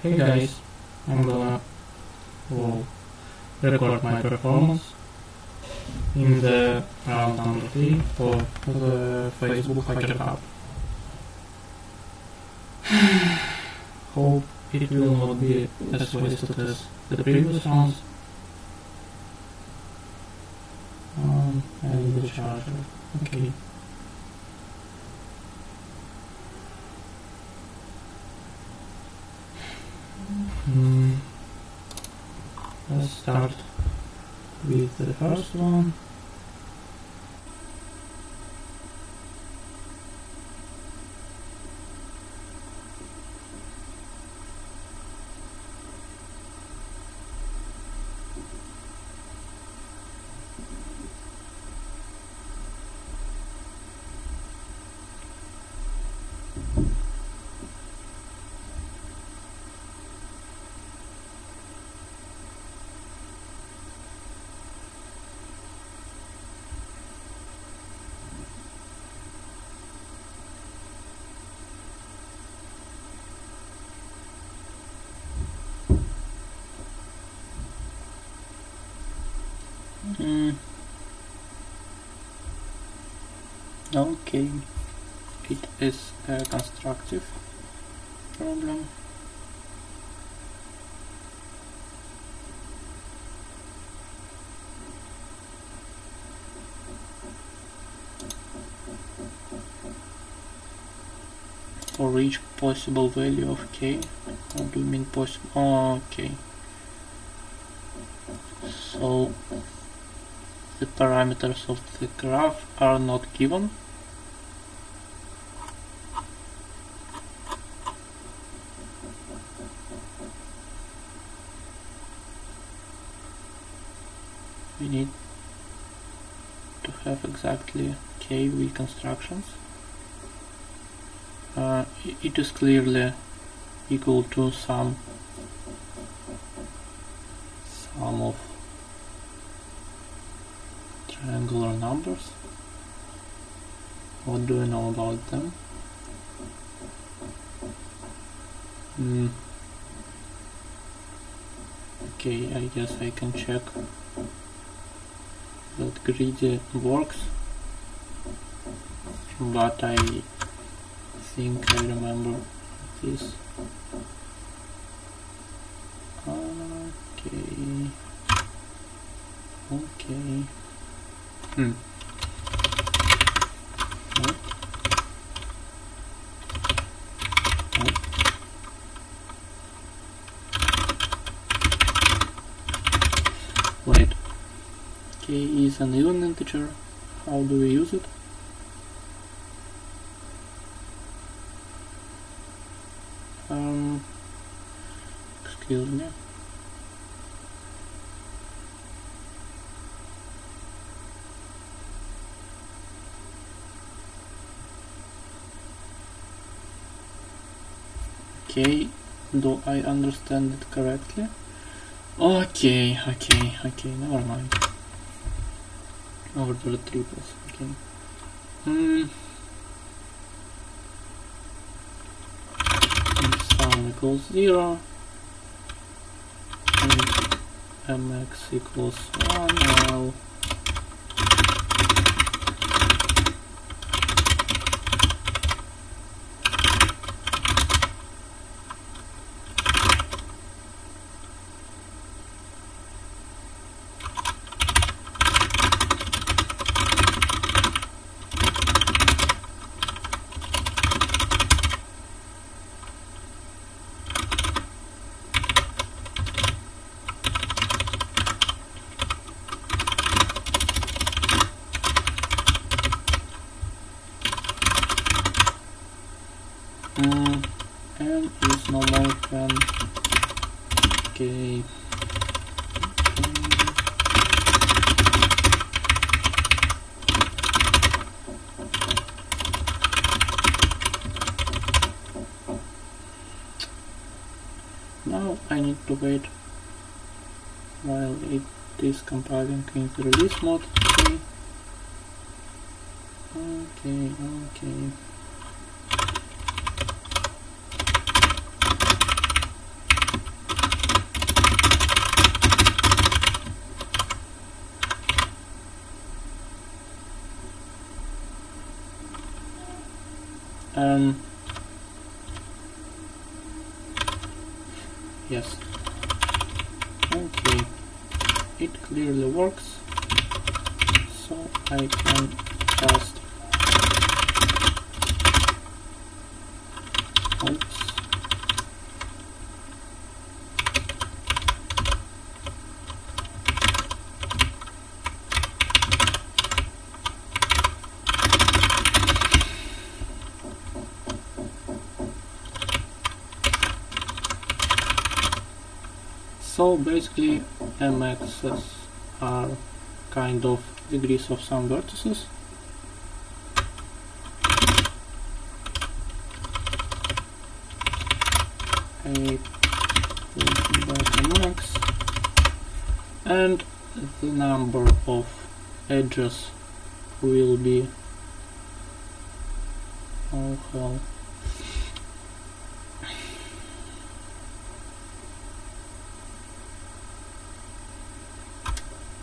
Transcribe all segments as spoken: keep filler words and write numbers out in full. Hey guys, I'm gonna well, record my performance in the round number three of the Facebook Hacker Cup. Hope it will not be as wasted as the previous rounds. Um, and the charger, okay. Mm. Let's start with the first one. Mm. Okay, it is a constructive problem. For each possible value of k, what do you mean possible? Oh, okay, so the parameters of the graph are not given. We need to have exactly K V constructions. Uh, it is clearly equal to sum sum of triangular numbers. What do we know about them? Mm. Okay, I guess I can check that greedy works, but I think I remember this. Okay, okay. Hmm. Nope. Nope. Wait. K is an even integer. How do we use it? Um. Excuse me. Okay, do I understand it correctly? Okay, okay, okay, never mind. Order triples, okay. Mm. And sum equals zero. And mx equals one. Now Mm, n is no more than k. Now I need to wait while it is compiling in the release mode. Okay, okay, okay. Um, yes. Okay. It clearly works. So I can just. Oops. So basically mx's are kind of degrees of some vertices. I put back mx, and the number of edges will be, oh hell.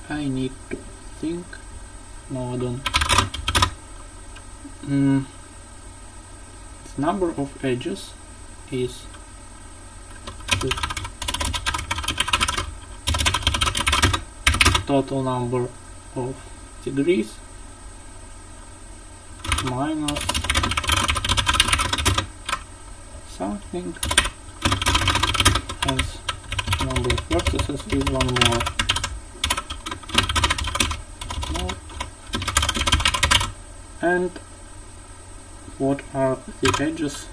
I need to think. No, I don't. Mm. The number of edges is the total number of degrees minus something, hence number of vertices is one more. And what are the edges?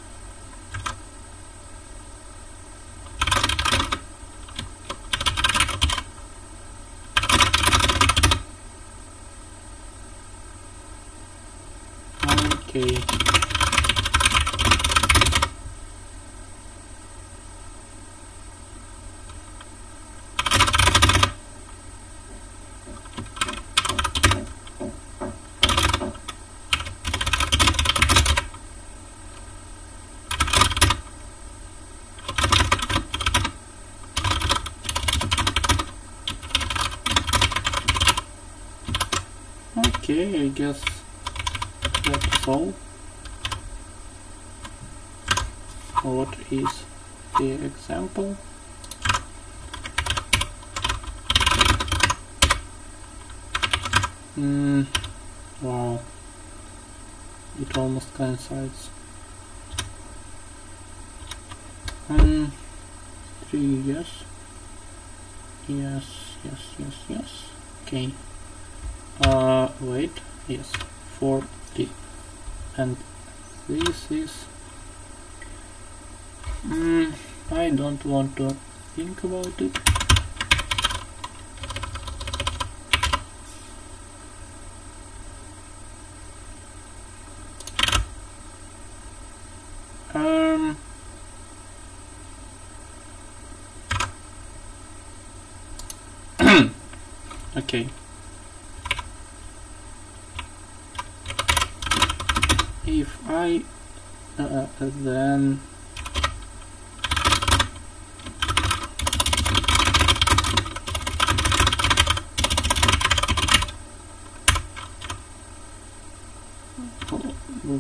Okay. Okay, I guess that's all. What is the example? Mm, wow, it almost coincides. Mm, three, yes. Yes, yes, yes, yes. Okay. Uh, wait, yes, four, three, and this is, mm, I don't want to think about it. Um, okay. If I uh, then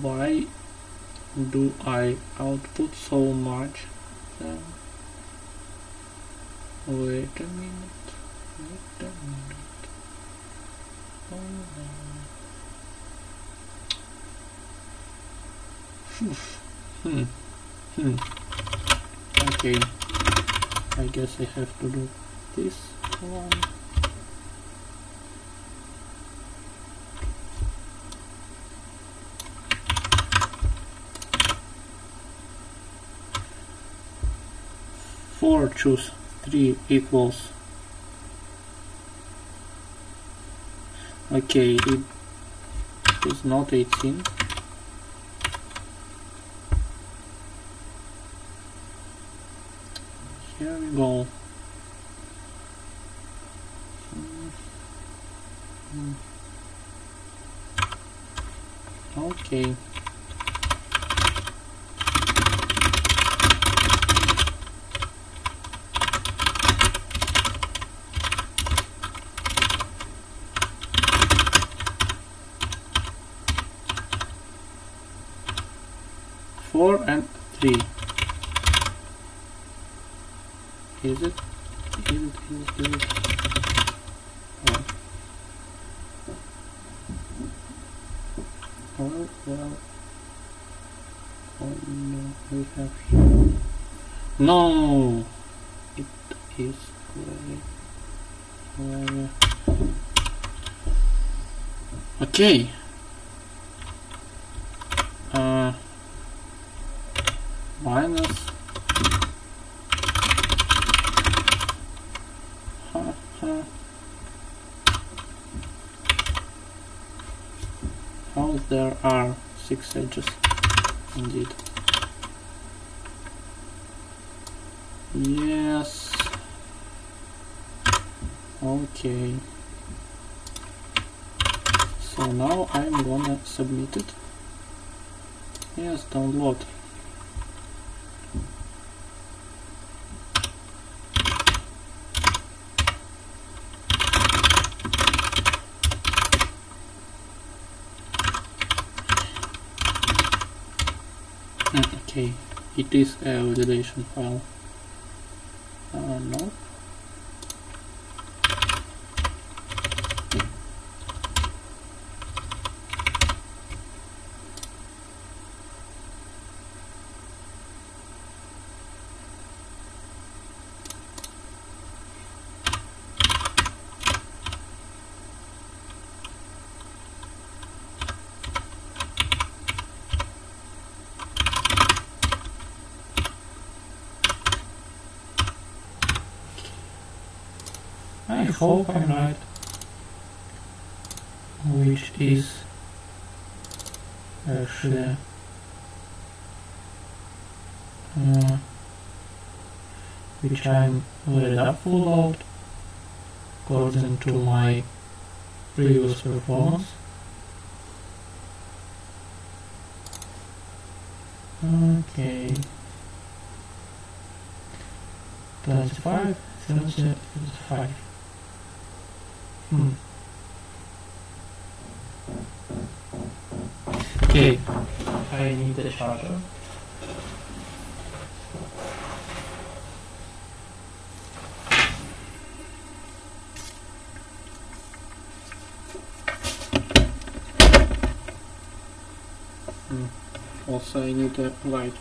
why do I output so much? Then wait a minute. Wait a minute. Oh, Hmm. Hmm. Okay. I guess I have to do this one. Four choose three equals. Okay, it is not eighteen. Here we go. Okay. four and three. Is it? Is it? Is it? Is it? Oh. Oh, well. Oh, no, we have here. No! It is square. Okay. Uh, minus. Ha, ha. Oh, there are six edges, indeed. Yes. Okay. So now I'm gonna submit it. Yes, download. Okay, it is a validation file. Uh, no. I hope I'm right, which is actually uh, which I'm very doubtful about according to my previous performance. Okay, twenty-five, seventy-five. Hmm. Okay, I need a charger. Hmm. Also, I need a light.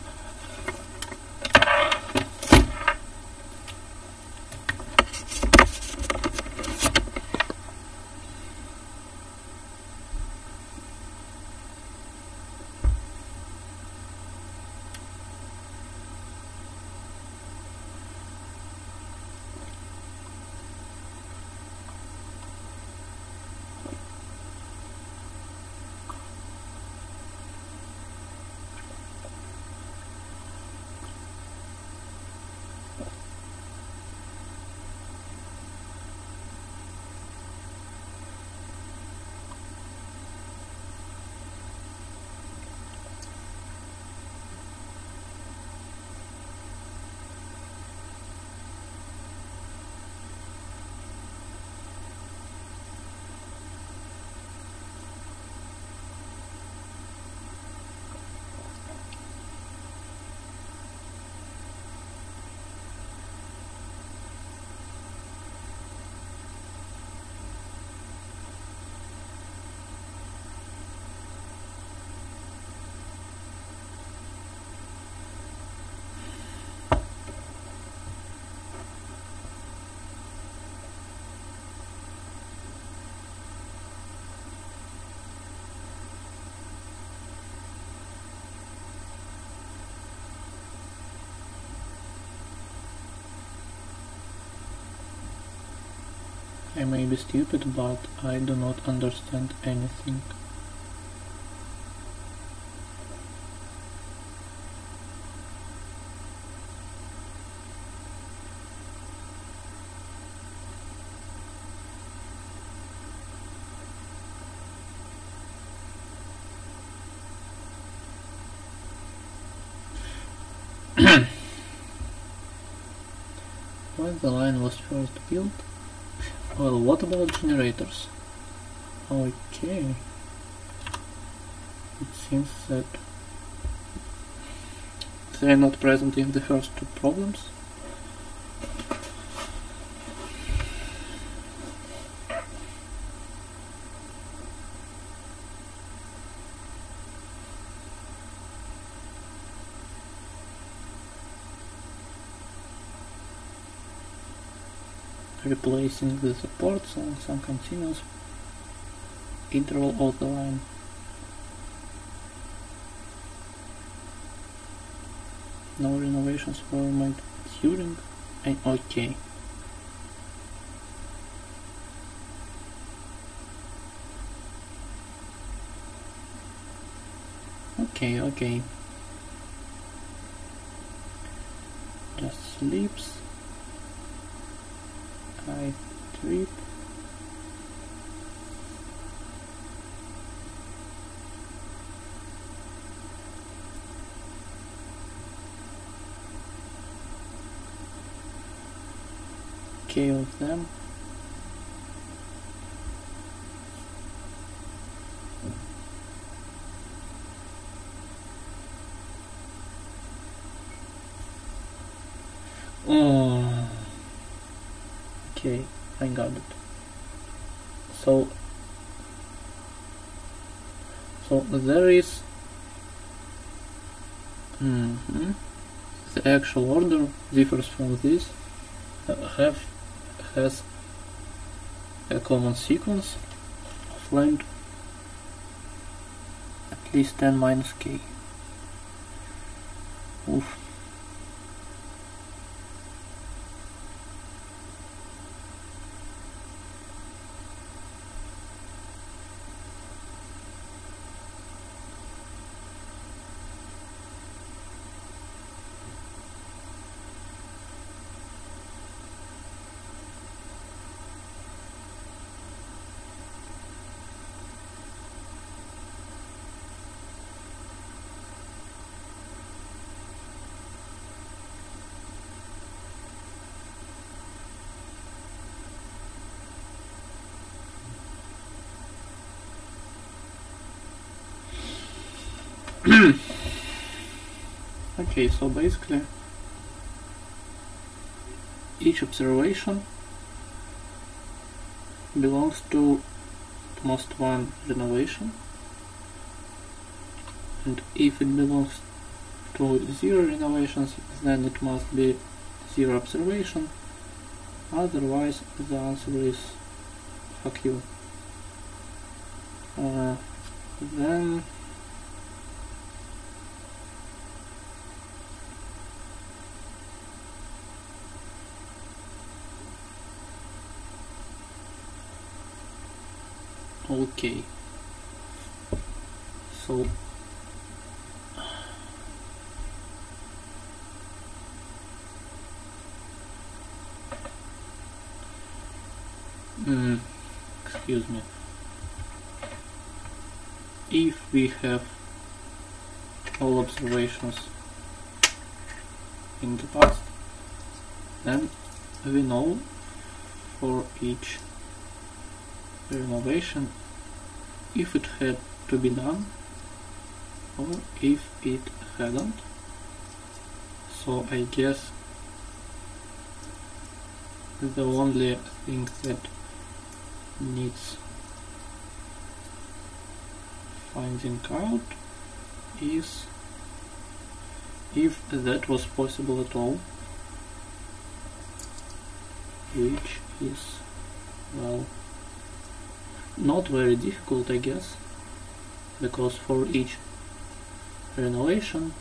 I may be stupid, but I do not understand anything. When the line was first built? Well, what about generators? Okay, it seems that they are not present in the first two problems. Replacing the supports on some continuous interval of the line. No renovations were made during, and OK. OK, OK. Just sleeps. I trip. K of them. Oh. Okay, I got it. So, so there is mm-hmm. The actual order differs from this. Uh, have has a common sequence of length at least ten minus k. Oof. Okay, so basically each observation belongs to at most one renovation, and if it belongs to zero renovations, then it must be zero observation, otherwise the answer is fuck you. Uh, then okay, so mm, excuse me, if we have all observations in the past, then we know for each renovation if it had to be done or if it hadn't. So I guess the only thing that needs finding out is if that was possible at all, which is, well, not very difficult, I guess, because for each renovation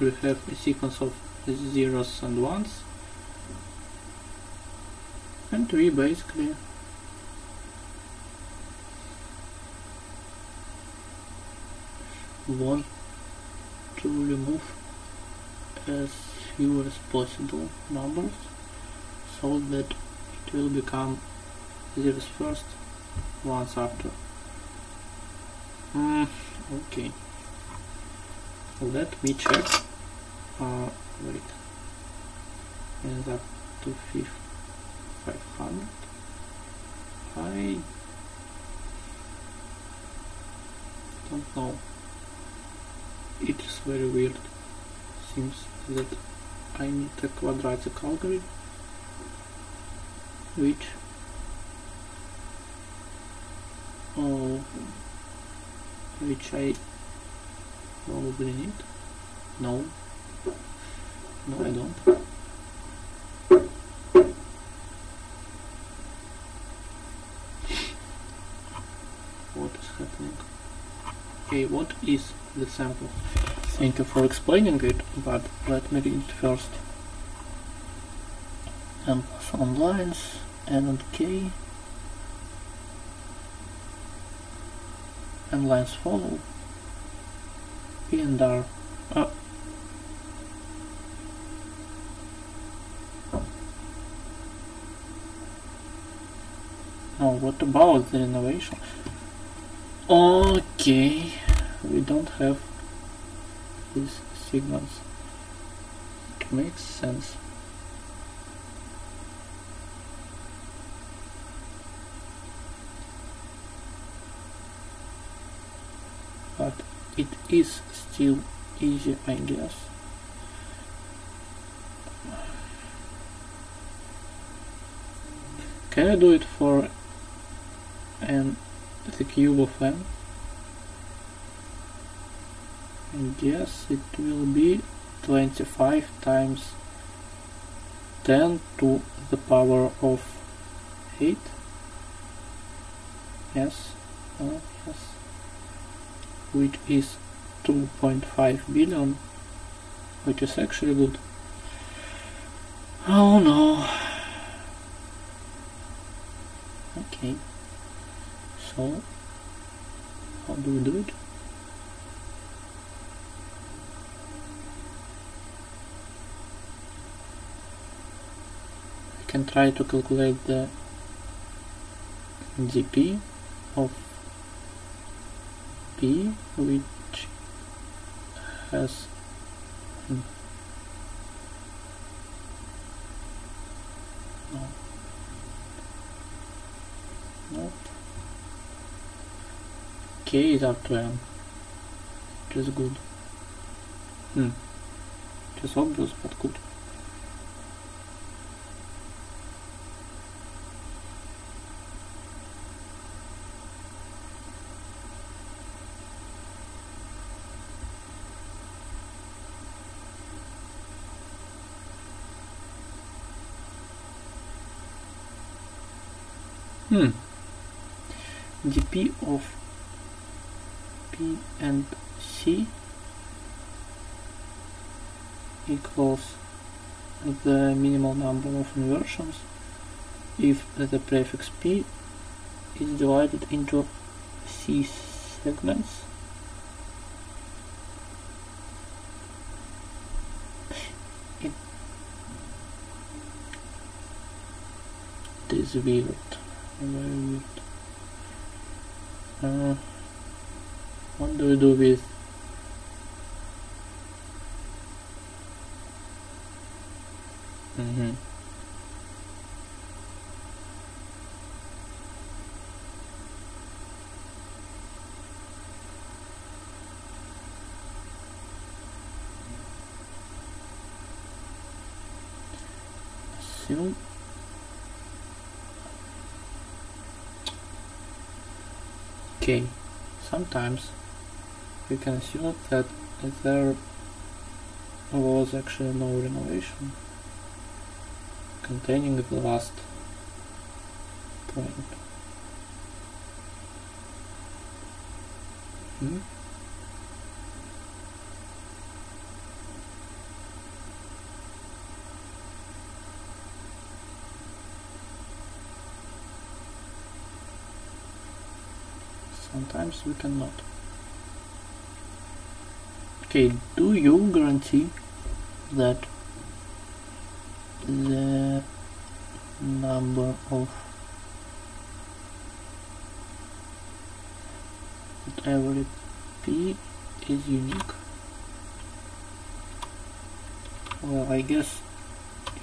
we have a sequence of zeros and ones, and we basically want to remove as few as possible numbers so that it will become zeros first, once after. Mm, okay, let me check. Uh, wait, is up to five hundred. I don't know, it is very weird seems that I need a quadratic algorithm which oh, which I probably need. No, no, I don't. What is happening? Okay, what is the sample? Thank you for explaining it, but let me read it first. M plus one lines, N and K, and lines follow, P and R. Uh, now what about the renovation? Okay, we don't have these signals. It makes sense. But it is still easy, I guess. Can I do it for an the cube of n? I guess it will be twenty-five times ten to the power of eight. Yes, oh, yes, which is two point five billion, which is actually good. Oh no. Okay. So, how do we do it? I can try to calculate the dp of p, which has hmm. no. Nope. K is up to M, which is good. Hmm, which is obvious, but good. Hmm, dp of P and C equals the minimal number of inversions if the prefix P is divided into C segments. It is weird, very weird. Uh, What do we do with mm-hmm. assume okay, sometimes we can assume that there was actually no renovation containing the last point. Hmm? Sometimes we cannot. Okay, do you guarantee that the number of whatever P is unique? Well, I guess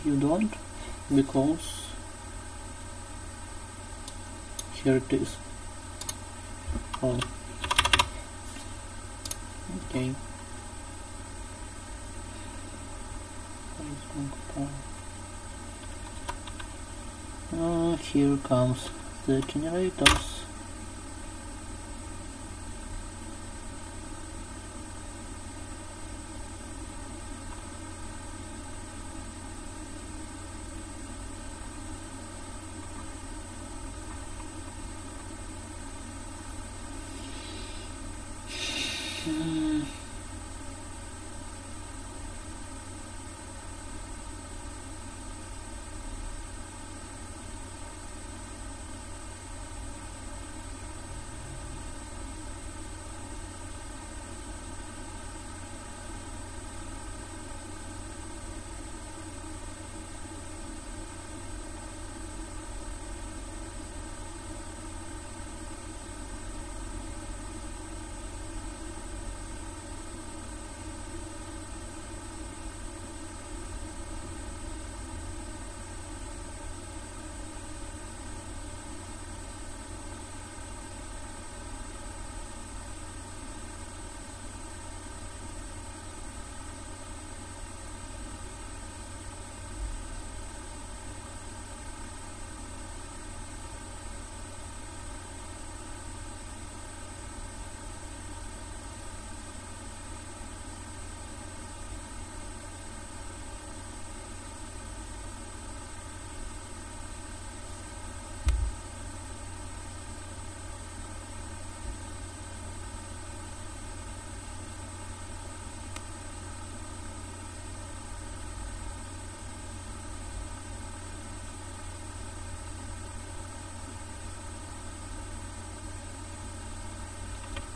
you don't, because here it is. Oh. Okay. Uh, here comes the generators.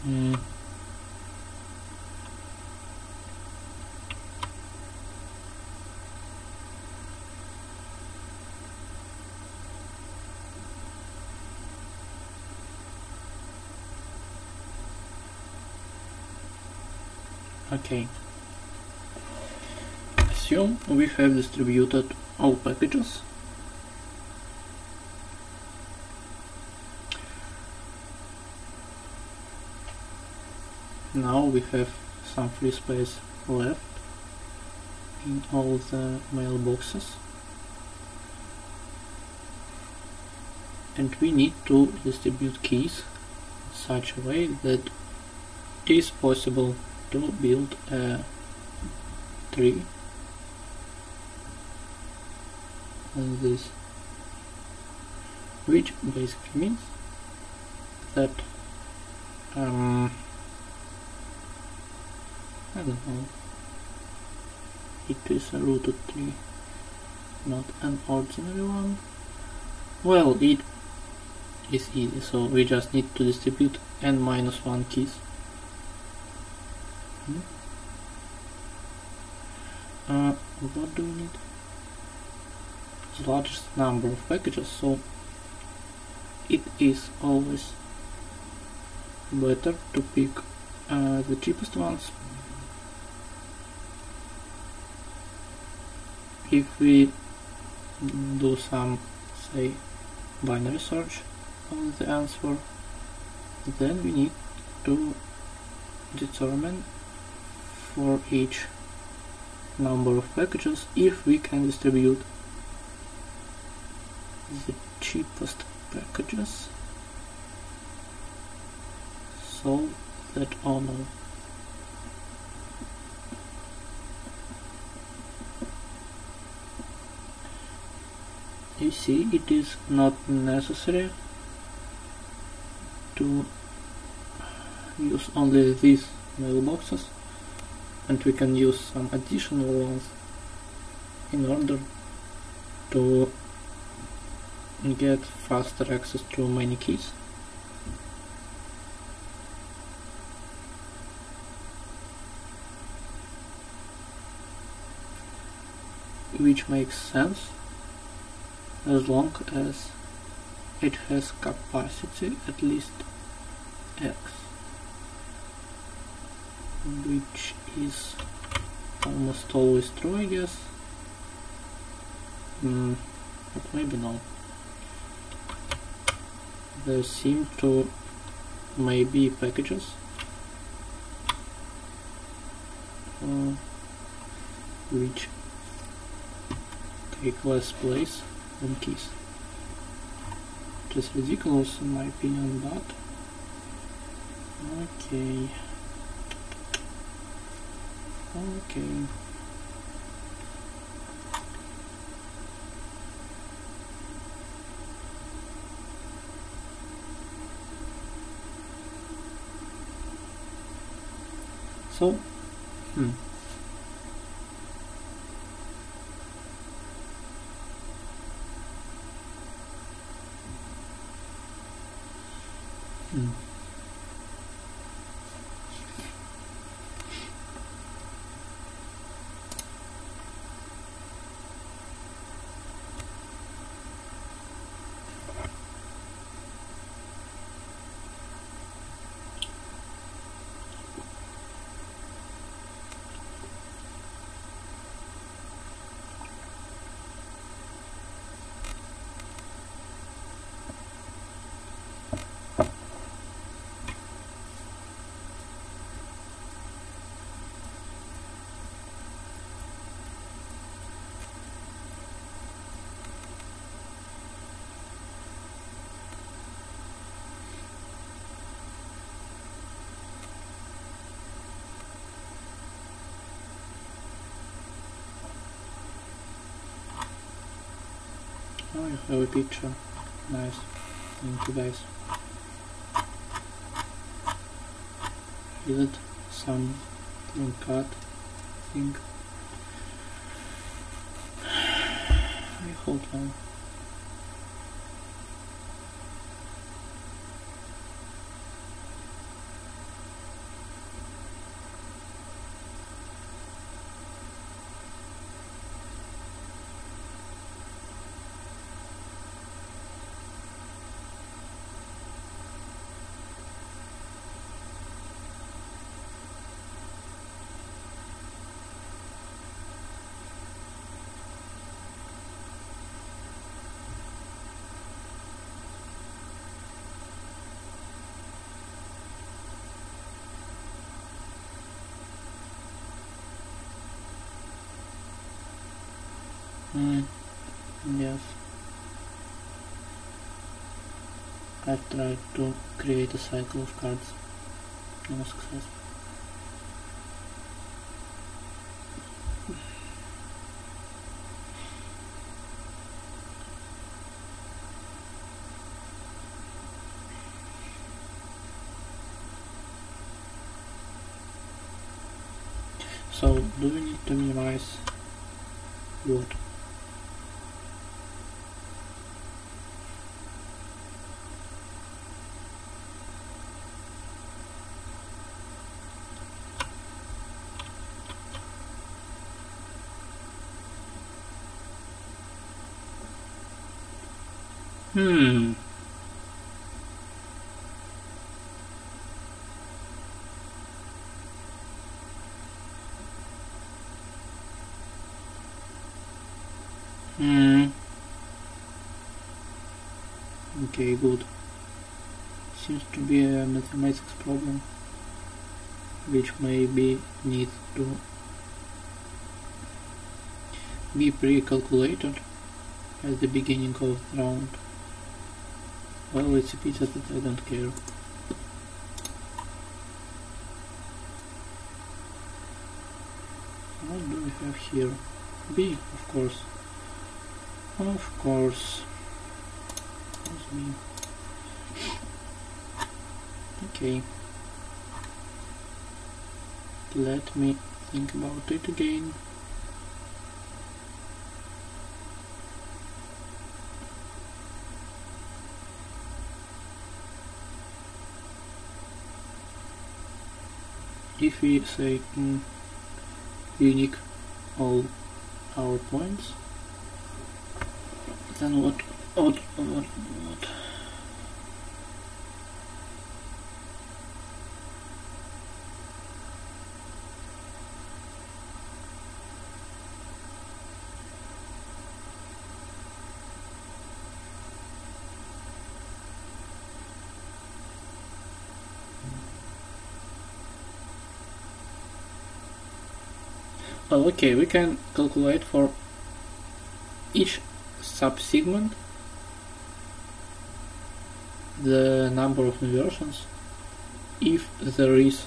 Mm. Okay. Assume we have distributed all packages. Now we have some free space left in all the mailboxes, and we need to distribute keys in such a way that it is possible to build a tree like this, which basically means that um, I don't know, it is a rooted tree, not an ordinary one. Well, it is easy, so we just need to distribute n minus one keys. Hmm. Uh, what do we need? The largest number of packages, so it is always better to pick uh, the cheapest ones. If we do some, say, binary search on the answer, then we need to determine for each number of packages if we can distribute the cheapest packages. So that oh no. You see, it is not necessary to use only these mailboxes, and we can use some additional ones in order to get faster access to many keys. Which makes sense, as long as it has capacity at least X, which is almost always true, I guess, mm, but maybe no. There seem to maybe packages uh, which request place on keys. It is ridiculous in my opinion, but okay. Okay. So, hmm. Hmm. Oh, you have a picture. Nice. Thank you guys. Is it some cut thing? I hope so. Mm, yes, I tried to create a cycle of cards, no success. So, do we need to minimize wood? Hmm. Hmm. Okay, good. Seems to be a mathematics problem, which maybe needs to be pre-calculated at the beginning of the round. Well, it's a pizza that I don't care. What do we have here? B, of course. Of course. That's me. Okay. Let me think about it again. If we say mm, unique all our points, then what, what, what, what? Oh, okay, we can calculate for each sub-segment the number of inversions. If there is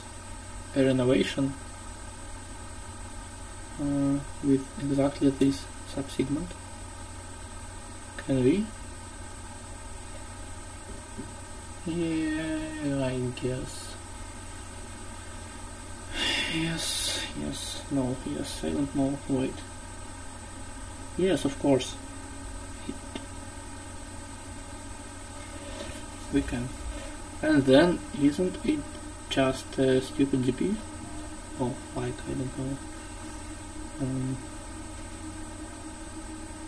a renovation uh, with exactly this subsegment, can we? Yeah, I guess. Yes, yes, no, yes, I don't know, wait. Yes, of course. It. We can. And then, isn't it just a stupid G P? Oh, like, I don't know. Um,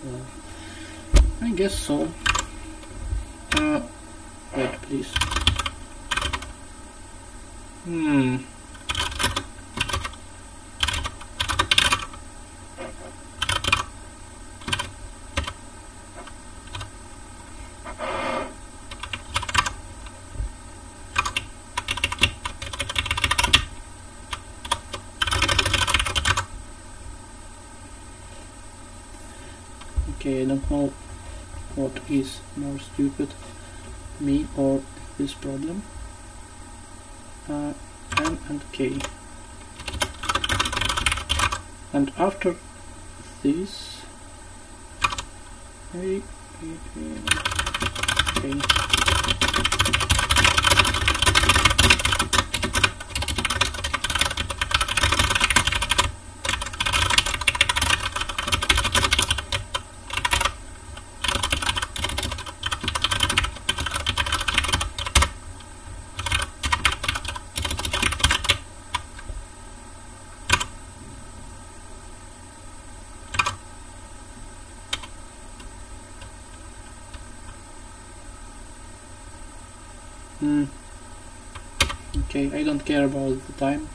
well, I guess so. Uh, wait, please. Hmm. Okay, I don't know what is more stupid, me or this problem. Uh, M and K. And after this, A, A, A, A. Mm. Okay, I don't care about the time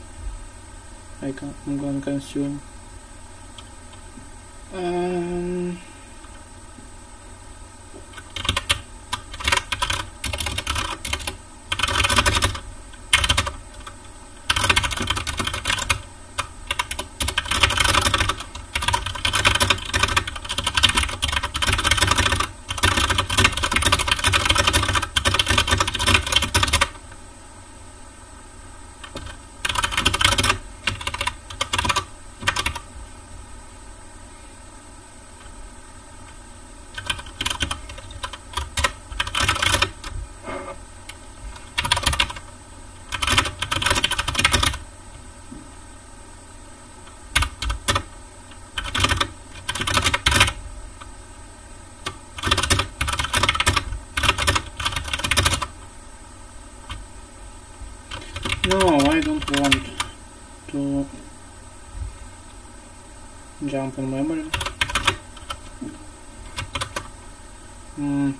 I can, I'm gonna consume. Um, No, I don't want to jump on memory. Mm.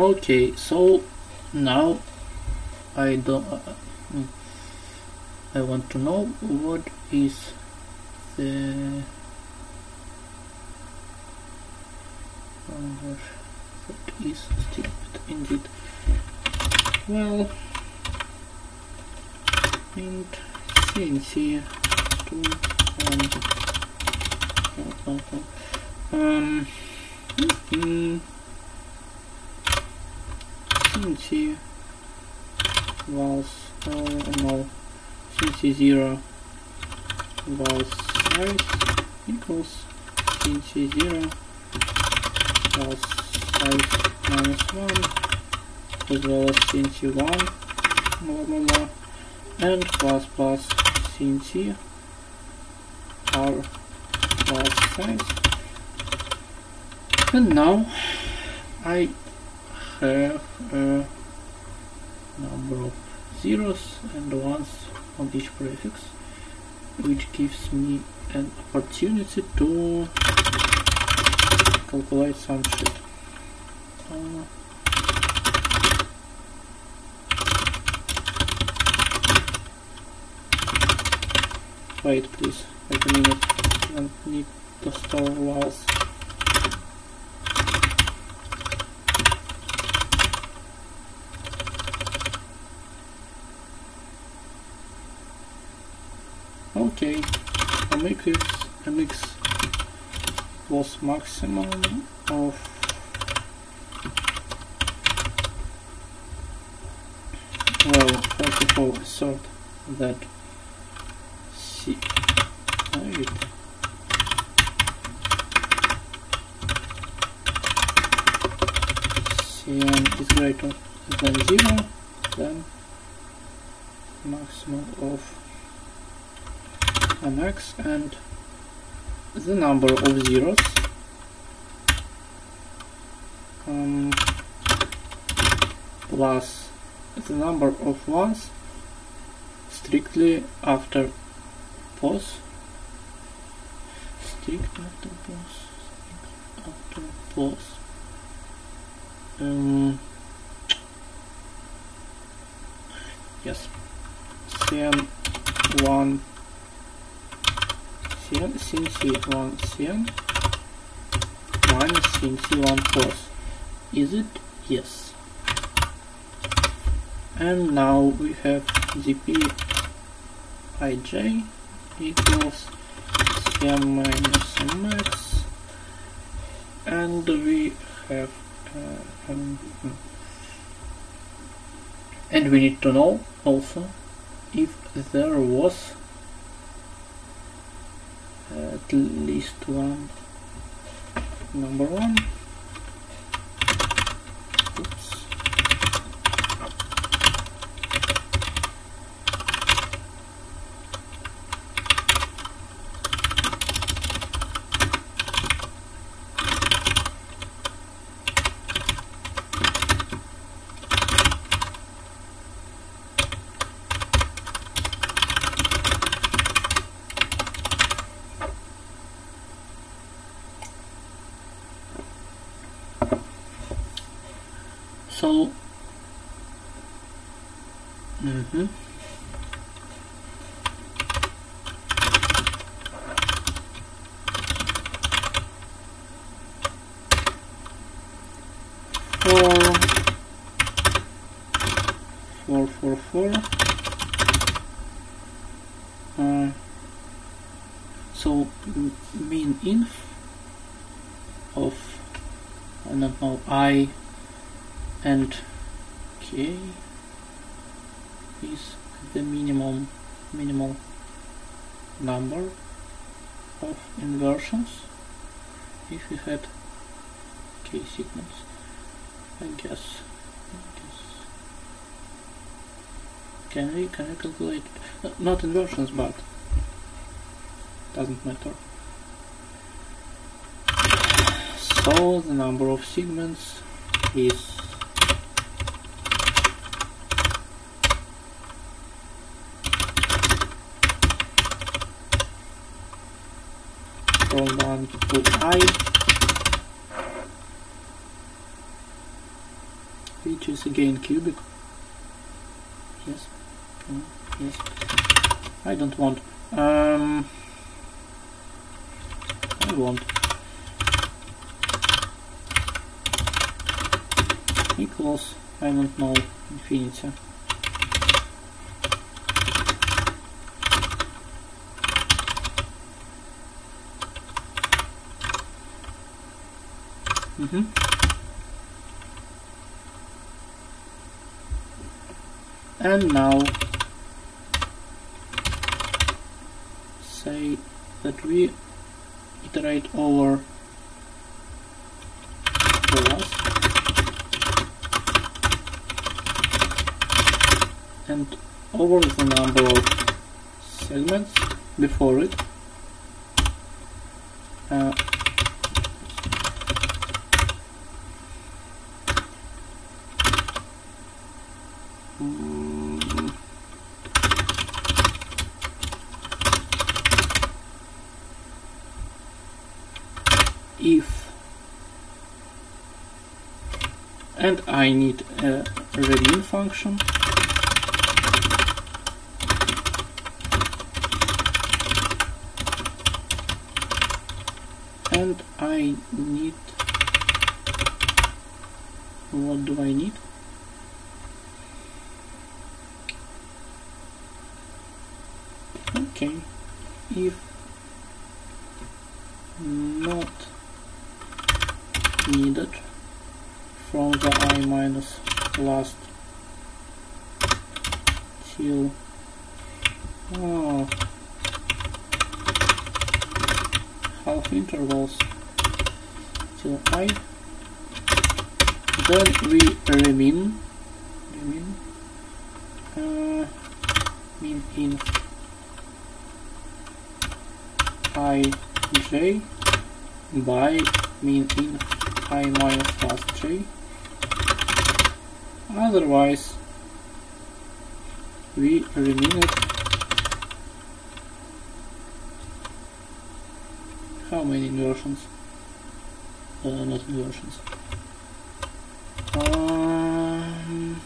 Okay, so now I don't. Uh, I want to know what is the. Oh gosh, that is stupid indeed. Well, and since here two um um. Mm-hmm. C was uh, no C zero was size equals C zero was size minus one as well as C one blah blah blah and plus plus C R plus size. And now I have a number of zeros and ones on each prefix, which gives me an opportunity to calculate some shit. Uh, wait, please, wait a minute, I don't need to store vowels. Okay, mx was maximum of well, first of all, sort that C. Wait. C n is greater than zero, then maximum of mx and the number of zeros um, plus the number of ones strictly after pause strict after pause strict after pause um, yes, same one C N C one C N minus C N C one pause. Is it? Yes. And now we have G P I J equals C N minus M X, and we have uh, um, and we need to know also if there was at least one number one. Oops. So, mm-hmm. four, four, four, four. Uh, so mean inf of I don't know I. and k is the minimum minimal number of inversions if we had k sequence, I guess. I guess. Can we can we calculate uh, not inversions, but doesn't matter. So the number of segments is one to I, which is again cubic. Yes, mm, yes. I don't want. Um, I want equals. I don't know infinity. Mm-hmm. And now say that we iterate over the last and over the number of segments before it. Uh, if, and I need a readin function. And I need, what do I need? Okay, if not needed from the I minus last till oh, half intervals till I, then we remin remin uh, min in I j by min in I minus last j. Otherwise, we remin it. How many inversions? Uh, not inversions. Um,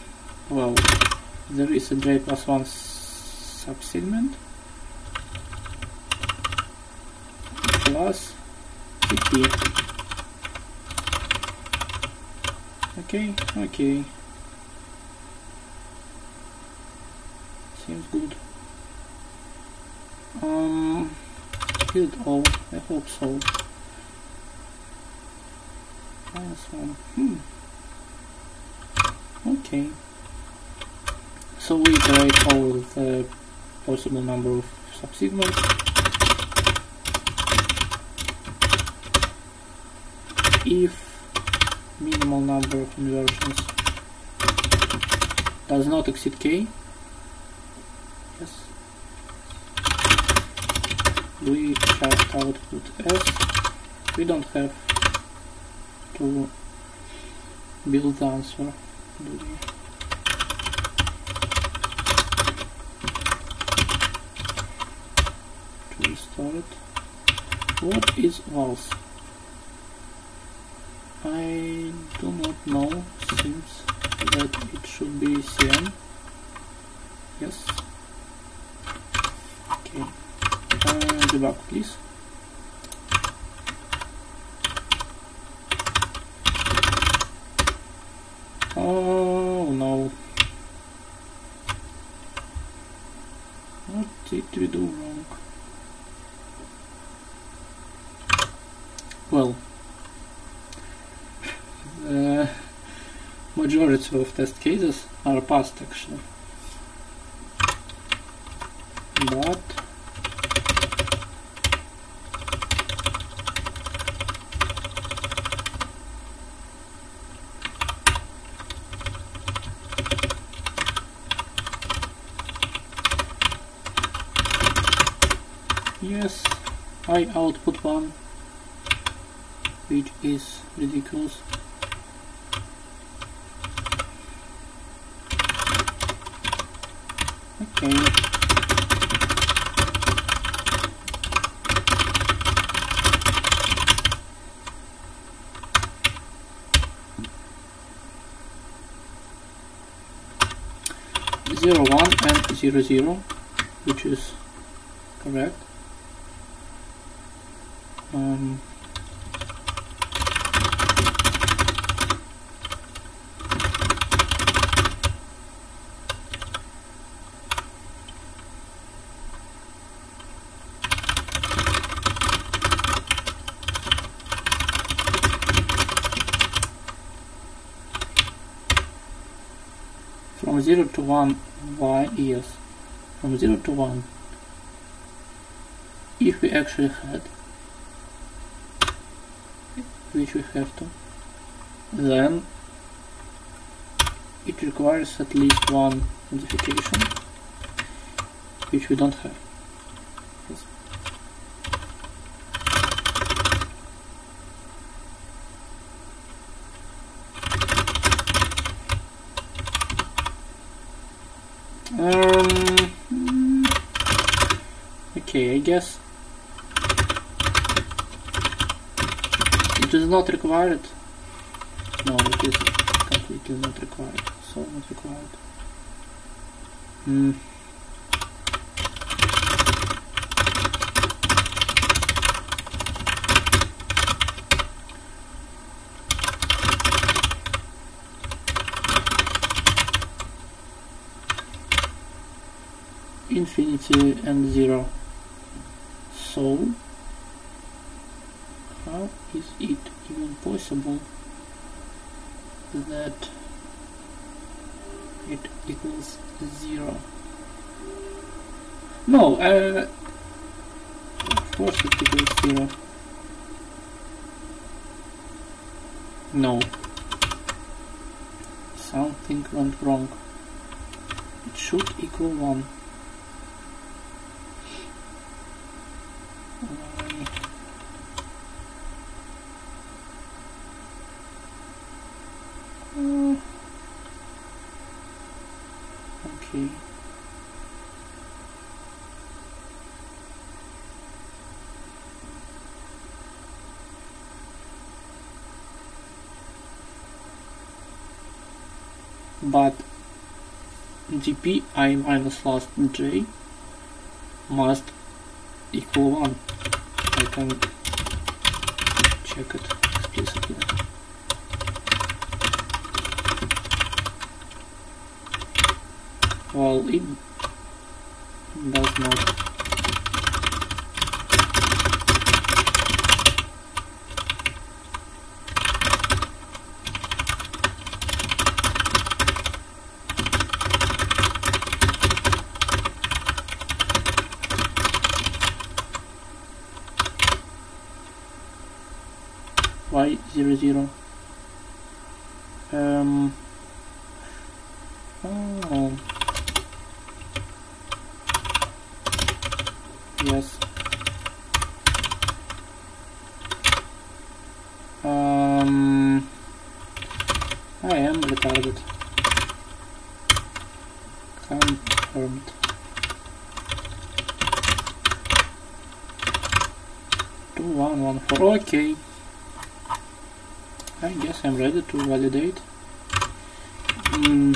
well, there is a j plus one subsegment plus T P. Okay, okay. Seems good. Um, is it all? I hope so. Minus one. Hmm. Okay. So we iterate all the possible number of subsegments. If minimal number of inversions does not exceed k, yes, we just output s. We don't have to build the answer, do we? To restore it. What is vals? I do not know, seems that it should be C M. Yes. Okay. Uh, debug, please. Oh no. What did we do wrong? Well, Uh, majority of test cases are passed actually, but yes, I output one, which is ridiculous. Okay. Zero one and zero zero, which is correct. Um, From zero to one, y is from zero to one. If we actually had, which we have to, then it requires at least one modification, which we don't have. Yes. Um, okay, I guess it is not required. No, it is completely not required. So not required. Hmm. Infinity and zero. So how is it even possible that it equals zero? No, uh, of course it equals zero. No, something went wrong. It should equal one. Okay. But G P I minus last J must equal one. I can check it explicitly. Well, it does not. Why zero zero? Um. Oh. Yes. Um, I am retarded. Confirmed. Two one one four. Okay. I guess I'm ready to validate. Mm.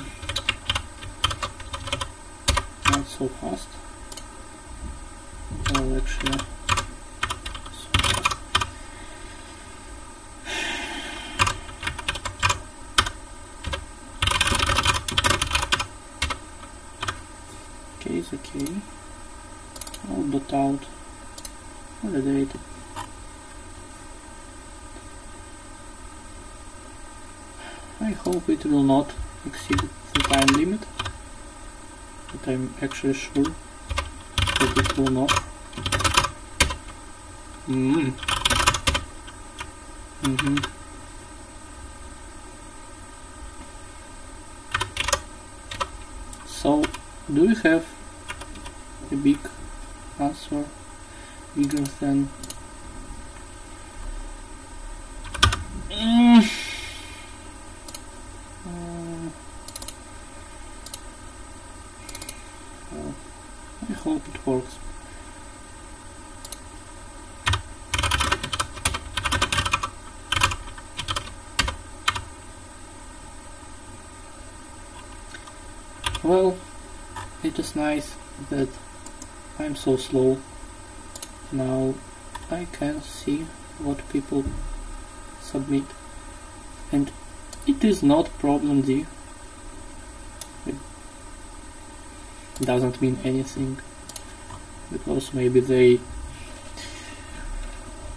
Not so fast. Well, actually, so fast. Okay, it's okay. I'll dot out. Validate. I hope it will not exceed the time limit, but I'm actually sure that it will not. Mm. Mm-hmm. So, do we have a big answer, bigger than? Mm. I hope it works. Well, it is nice that I'm so slow. Now I can see what people submit. And it is not problem D. Doesn't mean anything, because maybe they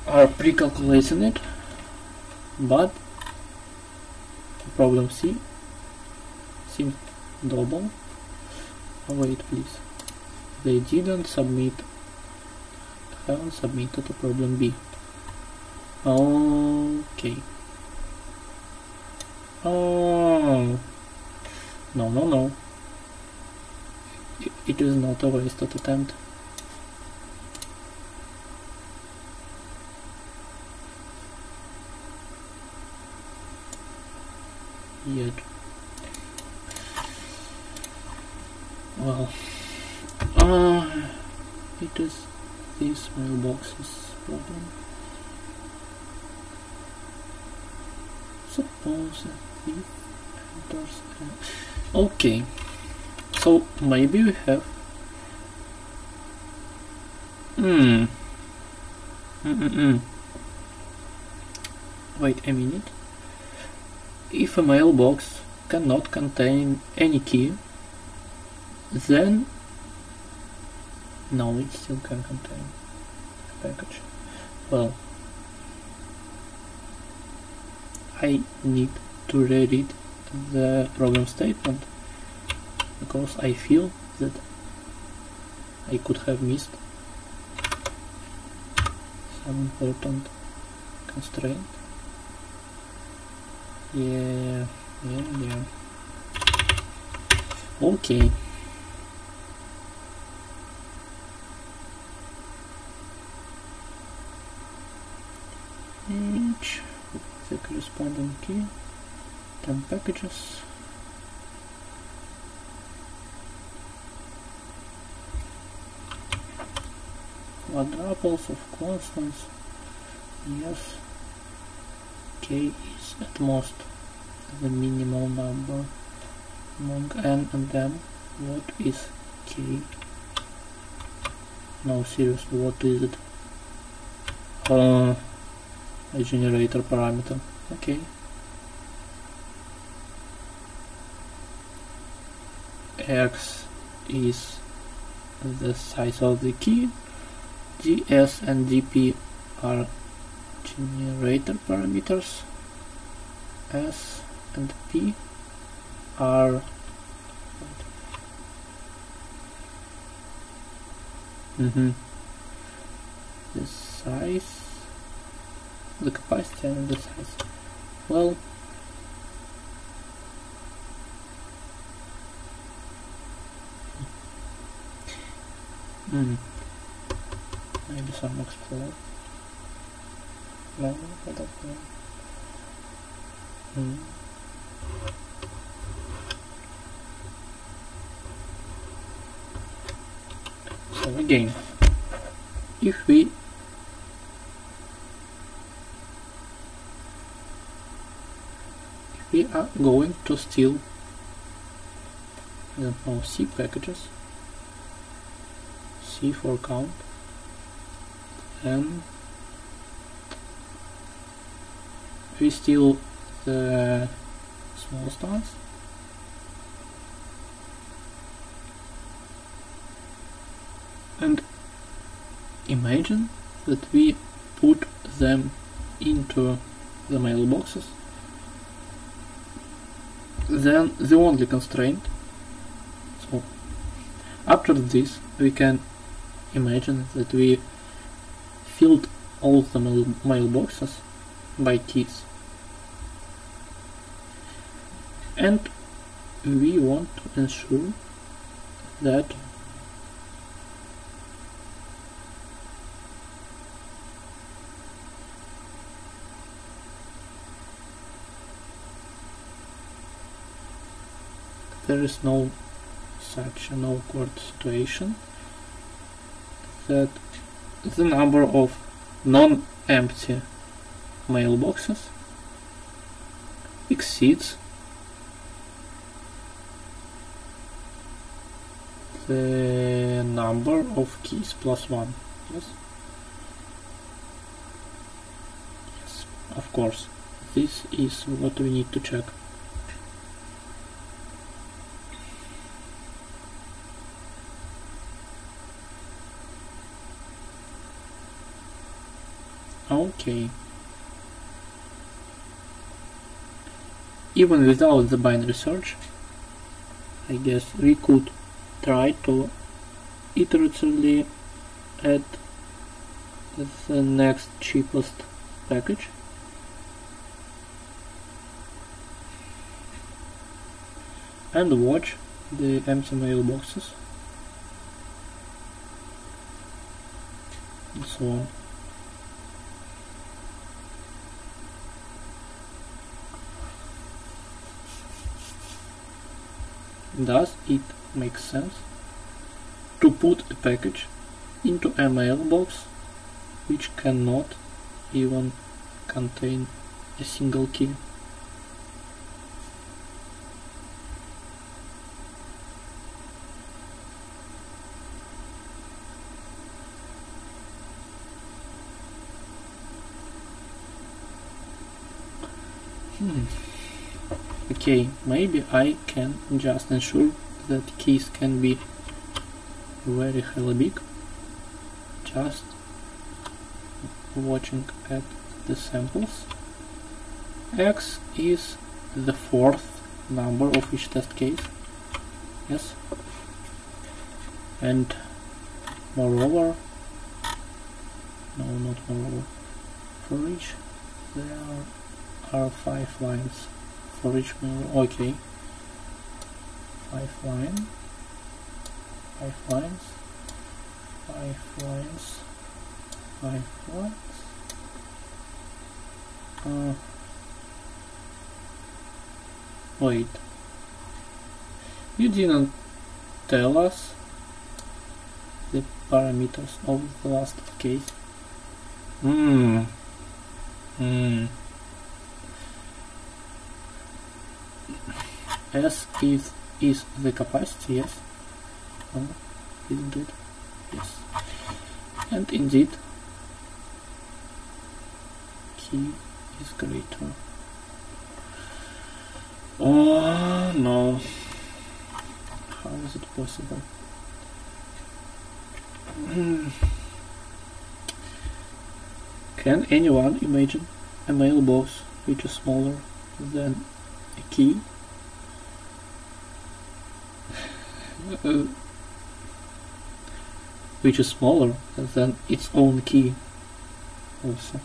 are pre-calculating it, but problem C seems double. Oh, wait, please, they didn't submit, haven't submitted a problem B. Okay. Oh, no, no, no. It is not a wasted attempt. Yet. well, uh, it is this mailbox's problem. Suppose that it enters. Okay, so maybe we have. Hmm. Mm-mm-mm. Wait a minute. If a mailbox cannot contain any key, then no, it still can contain a package. Well, I need to reread the program statement because I feel that I could have missed some important constraint. Yeah, yeah, yeah. Okay. Each with the corresponding key, ten packages. Quadruples of constants, yes, k is at most the minimal number among n and m. What is k? No, seriously, what is it? Uh, a generator parameter, okay. X is the size of the key. G S and G P are generator parameters. S and P are mm-hmm. the size, the capacity, and the size. Well, mm. maybe some explore. No, I don't know. Mm. So again, if we if we are going to steal I don't know, C packages, C for count, and we steal the small stars, and imagine that we put them into the mailboxes, then the only constraint, so after this we can imagine that we filled all the mail mailboxes by keys, and we want to ensure that there is no such an awkward situation that the number of non-empty mailboxes exceeds the number of keys plus one. Yes, yes, of course. This is what we need to check. Okay. Even without the binary search, I guess we could try to iteratively add the next cheapest package. And watch the empty mailboxes. And so on. Does it make sense? to put a package into a mailbox which cannot even contain a single key. Hmm. Okay, maybe I can just ensure that keys can be very hella big, just watching at the samples. X is the fourth number of each test case, yes, and moreover, no, not moreover, for each there are are five lines for each mirror. Okay, five line, five lines, five lines, five lines. Uh, wait, you didn't tell us the parameters of the last case. Hmm. Hmm. S is, is the capacity, yes, oh, isn't it, yes, and indeed key is greater. Oh no, how is it possible? Can anyone imagine a mailbox which is smaller than a key? Uh, which is smaller than its own key also.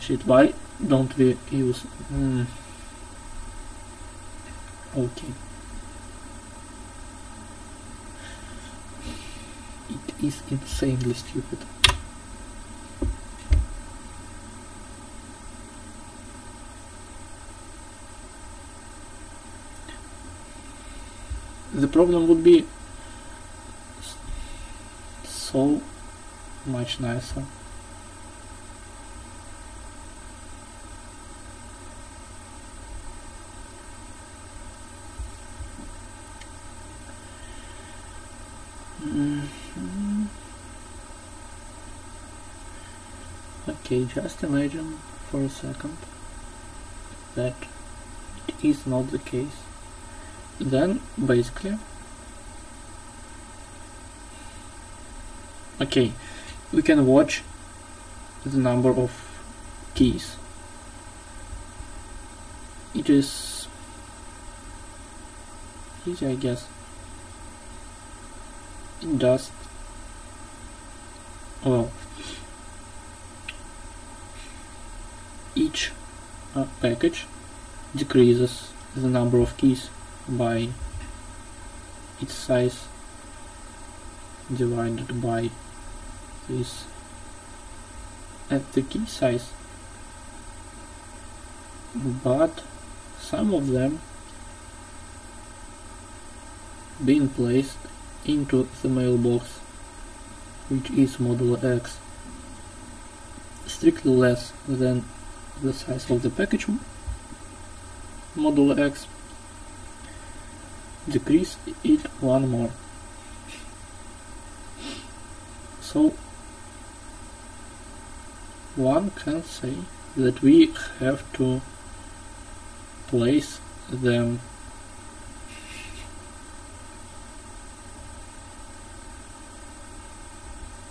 Shit, why don't we use mm. Okay, it is insanely stupid. The problem would be so much nicer. Mm-hmm. Okay, just imagine for a second that it is not the case. Then basically, okay, we can watch the number of keys. It is easy, I guess. It does, well, each uh, package decreases the number of keys by its size divided by this at the key size, but some of them being placed into the mailbox, which is modulo X, strictly less than the size of the package modulo X. Decrease it one more. So one can say that we have to place them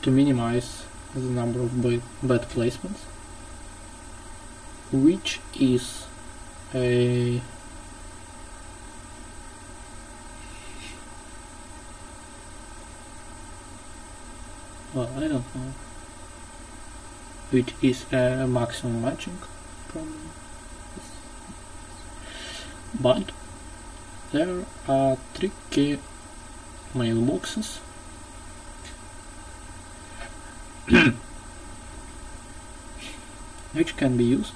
to minimize the number of bad placements, which is a well, I don't know, which is a uh, maximum matching problem, but there are tricky mailboxes which can be used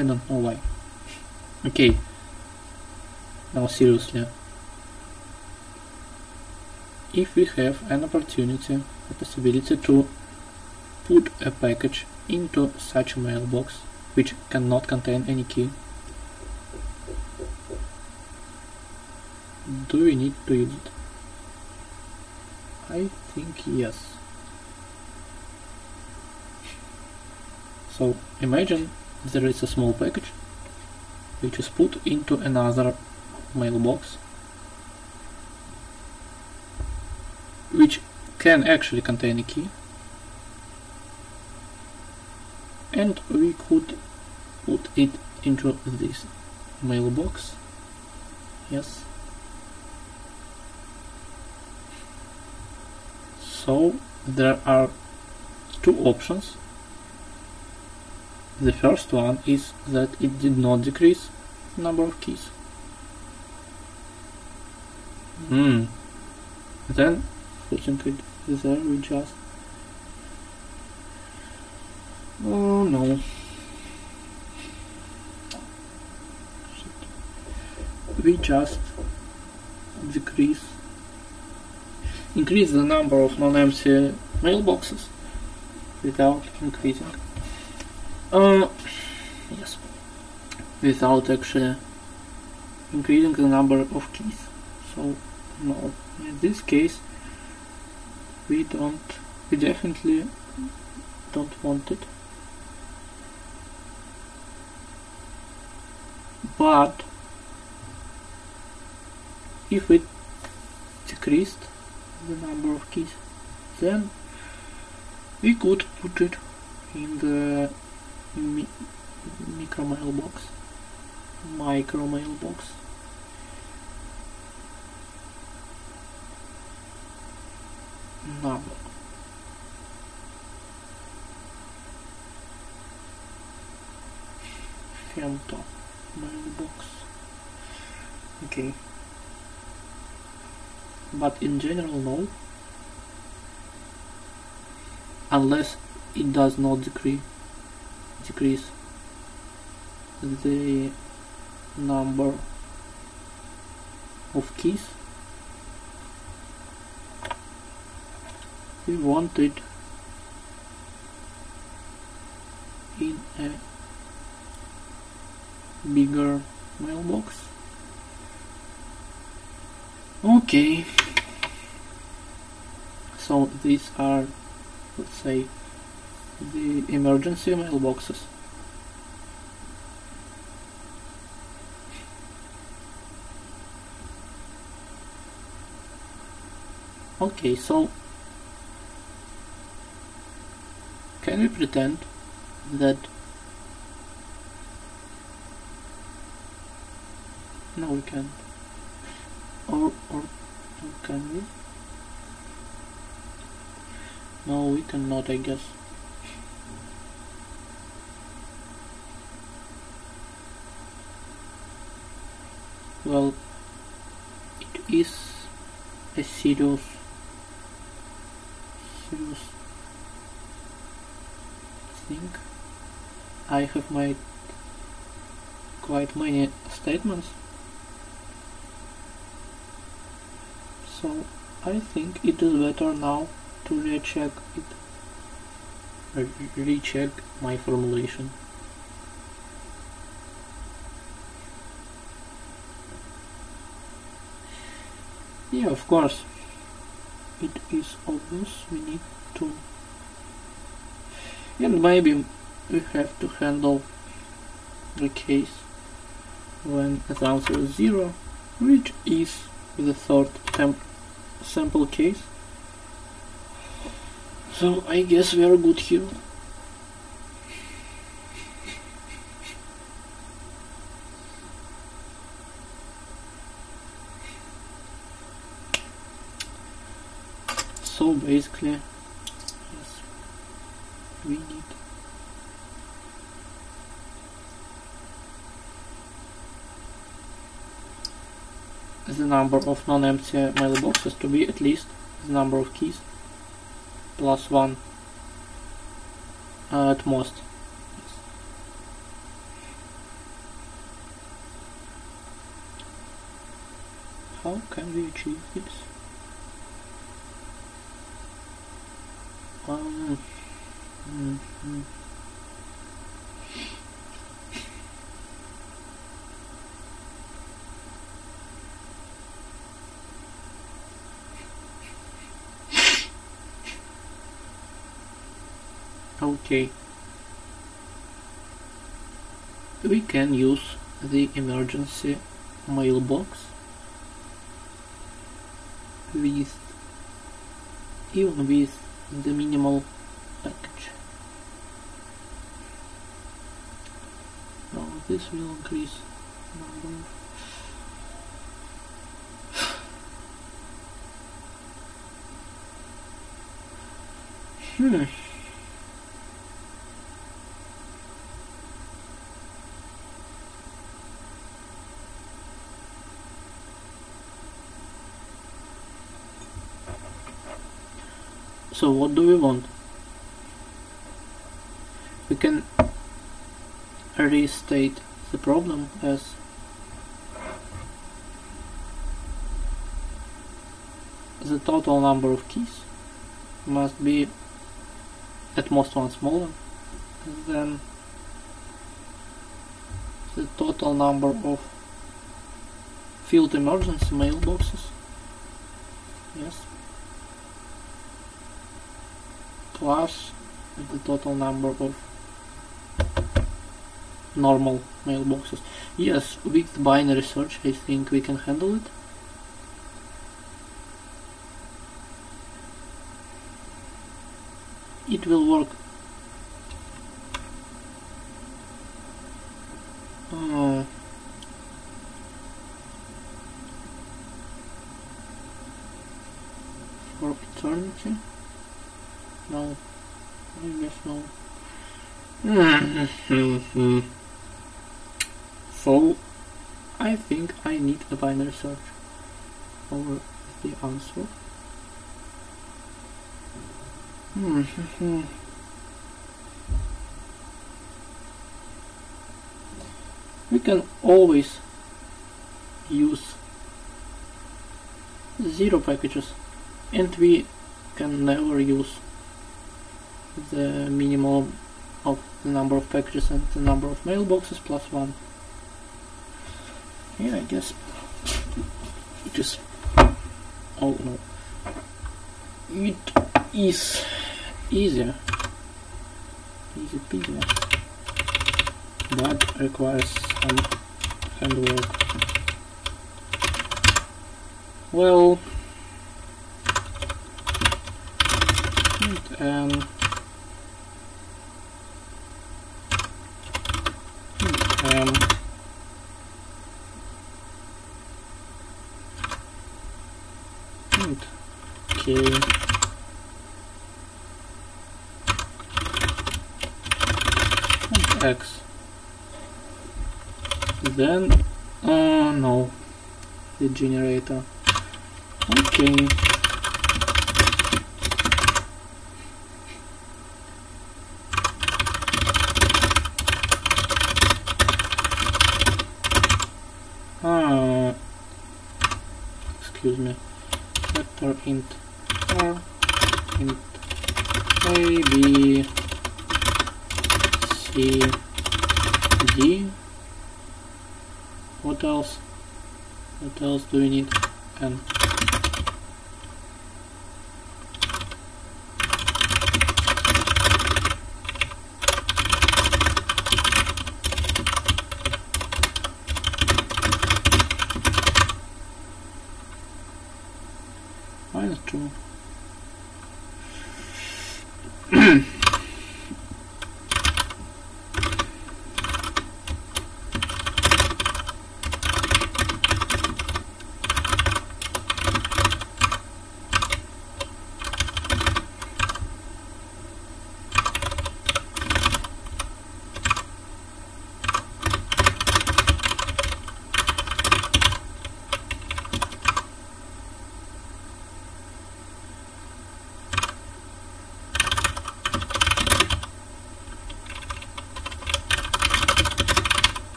I don't know why. Okay. Now seriously, if we have an opportunity, a possibility to put a package into such a mailbox which cannot contain any key, do we need to use it? I think yes. So imagine there is a small package which is put into another mailbox, which can actually contain a key, and we could put it into this mailbox. Yes. So there are two options. The first one is that it did not decrease the number of keys. Hmm. Then putting it there, we just... Oh no. Shit. We just decrease... increase the number of non-empty mailboxes without increasing... Uh, yes. Without actually increasing the number of keys. So, no. In this case, we don't, we definitely don't want it. But if it decreased the number of keys, then we could put it in the mi micro mailbox, micro mailbox. Number. Femto mailbox. Okay. But in general, no. Unless it does not decrease decrease the number of keys. We want it in a bigger mailbox. Okay, so these are, let's say, the emergency mailboxes. Okay, so can we pretend that... No, we can't. Or, or, or can we? No, we cannot, I guess. Well, it is a serious, serious thing. I have made quite many statements, so I think it is better now to recheck it, recheck my formulation. Yeah, of course, it is obvious we need to, and maybe we have to handle the case when the answer is zero, which is the third sample case. So I guess we are good here. So basically, yes, we need the number of non-empty mailboxes to be at least the number of keys plus one uh, at most. Yes. How can we achieve this? Um, mm-hmm. Okay, we can use the emergency mailbox with even with the minimal package. Now this will increase number. hmm. So what do we want? We can restate the problem as the total number of keys must be at most one smaller than the total number of field emergency mailboxes. Yes. Plus the total number of normal mailboxes. Yes, with binary search I think we can handle it. It will work uh, for eternity. No, I guess no. So, I think I need a binary search over the answer. We can always use zero packages, and we can never use the minimum of the number of packages and the number of mailboxes plus one. Yeah, I guess it is. Oh no, it is easier, easy peasy, but requires some handwork. Well, and, um. Um, okay. And X. Then, oh no, the generator. Okay. Ah, excuse me, vector int r, int a, b, c, d, what else, what else do we need, n.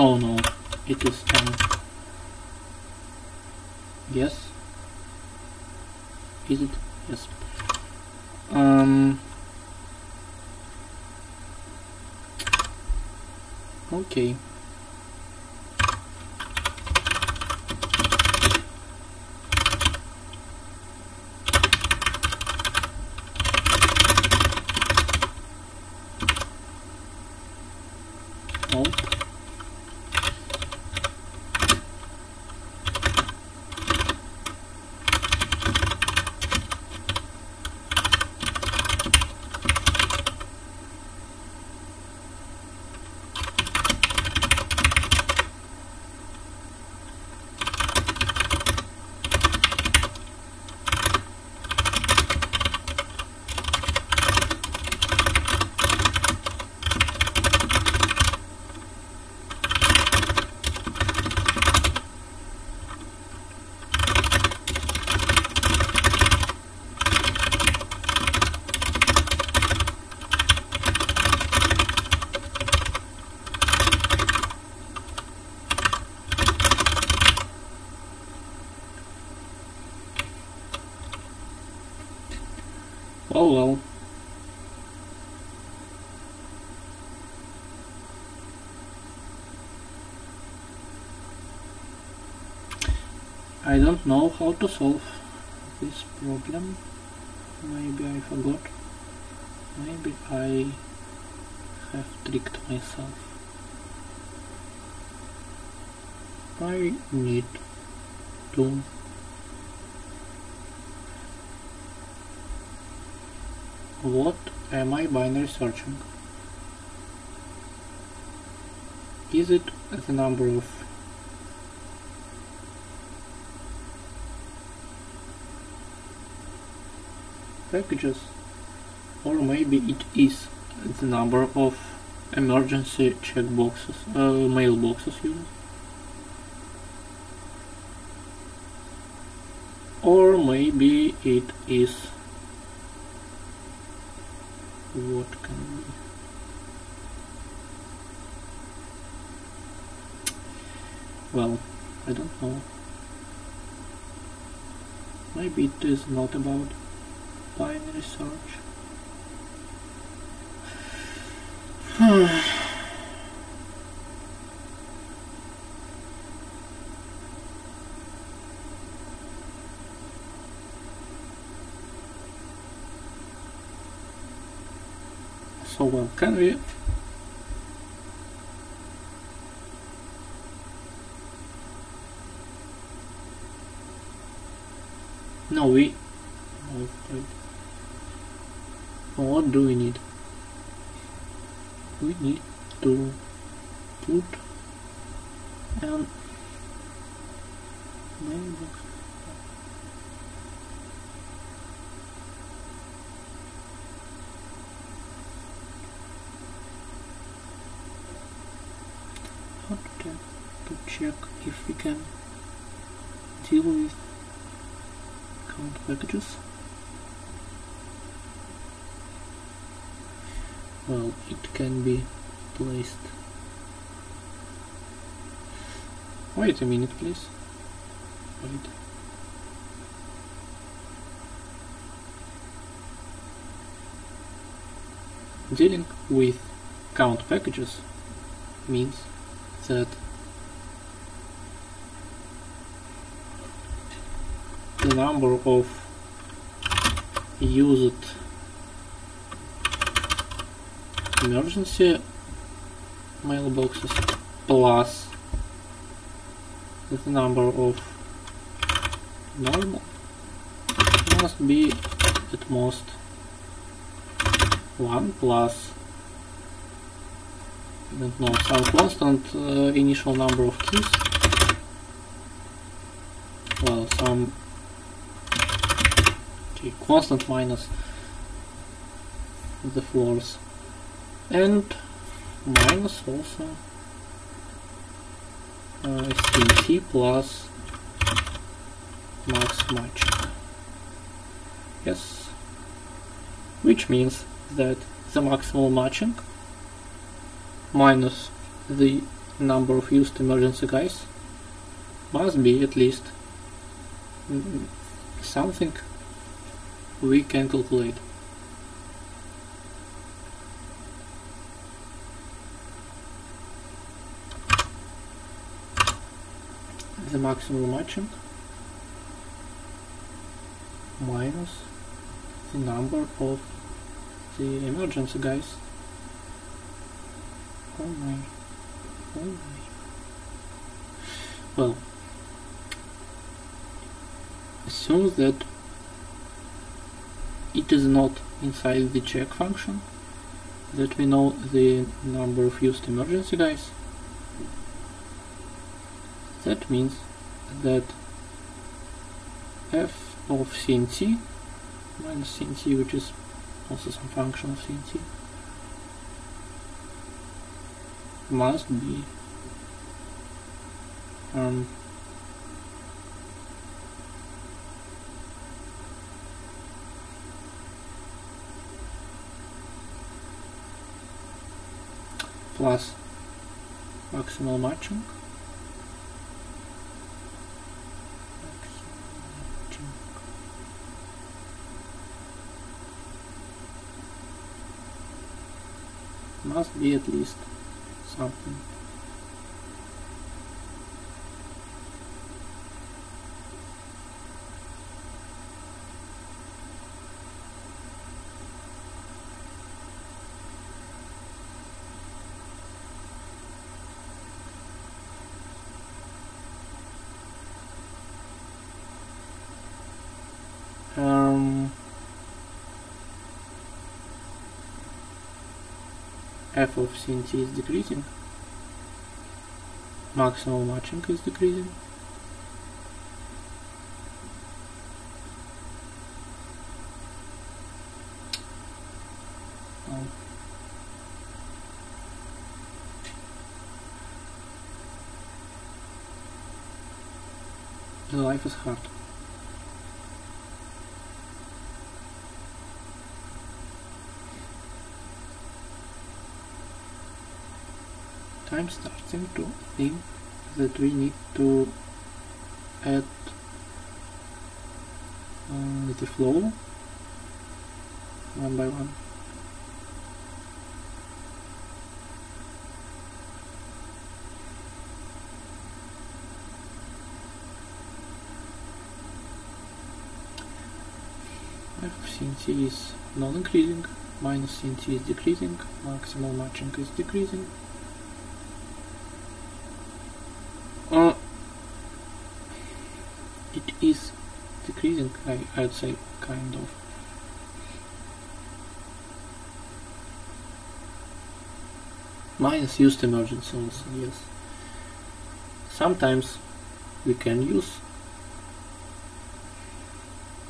Oh no, it is done. Yes. Is it? Yes. Um. Okay. Oh well. I don't know how to solve this problem. Maybe I forgot. Maybe I have tricked myself. I need to What am I binary searching? Is it the number of packages, or maybe it is the number of emergency checkboxes, uh, mailboxes used, or maybe it is what can be? Well, I don't know. Maybe it is not about binary search. So well, can we no we what do we need? We need to put an mailbox. To check if we can deal with count packages. Well, it can be placed. Wait a minute, please. Wait. Dealing with count packages means that the number of used emergency mailboxes plus the number of normal must be at most one plus I don't know, some constant uh, initial number of keys. Well, some okay, constant minus the floors and minus also uh, string plus max match. Yes, which means that the maximal matching minus the number of used emergency guys must be at least something we can calculate. The maximum matching minus the number of the emergency guys. Oh my, oh my. Well, assume that it is not inside the check function, that we know the number of used emergency guys. That means that f of cnt minus cnt, which is also some function of cnt, must be um, plus maximal matching. Must be at least something. Um, f of cnt is decreasing, maximal matching is decreasing, um, the life is hard. I'm starting to think that we need to add um, the flow one by one. F C N T is not increasing, minus C N T is decreasing, maximal matching is decreasing. Uh, it is decreasing, I, I'd say, kind of. Minus used emergency also, yes. Sometimes we can use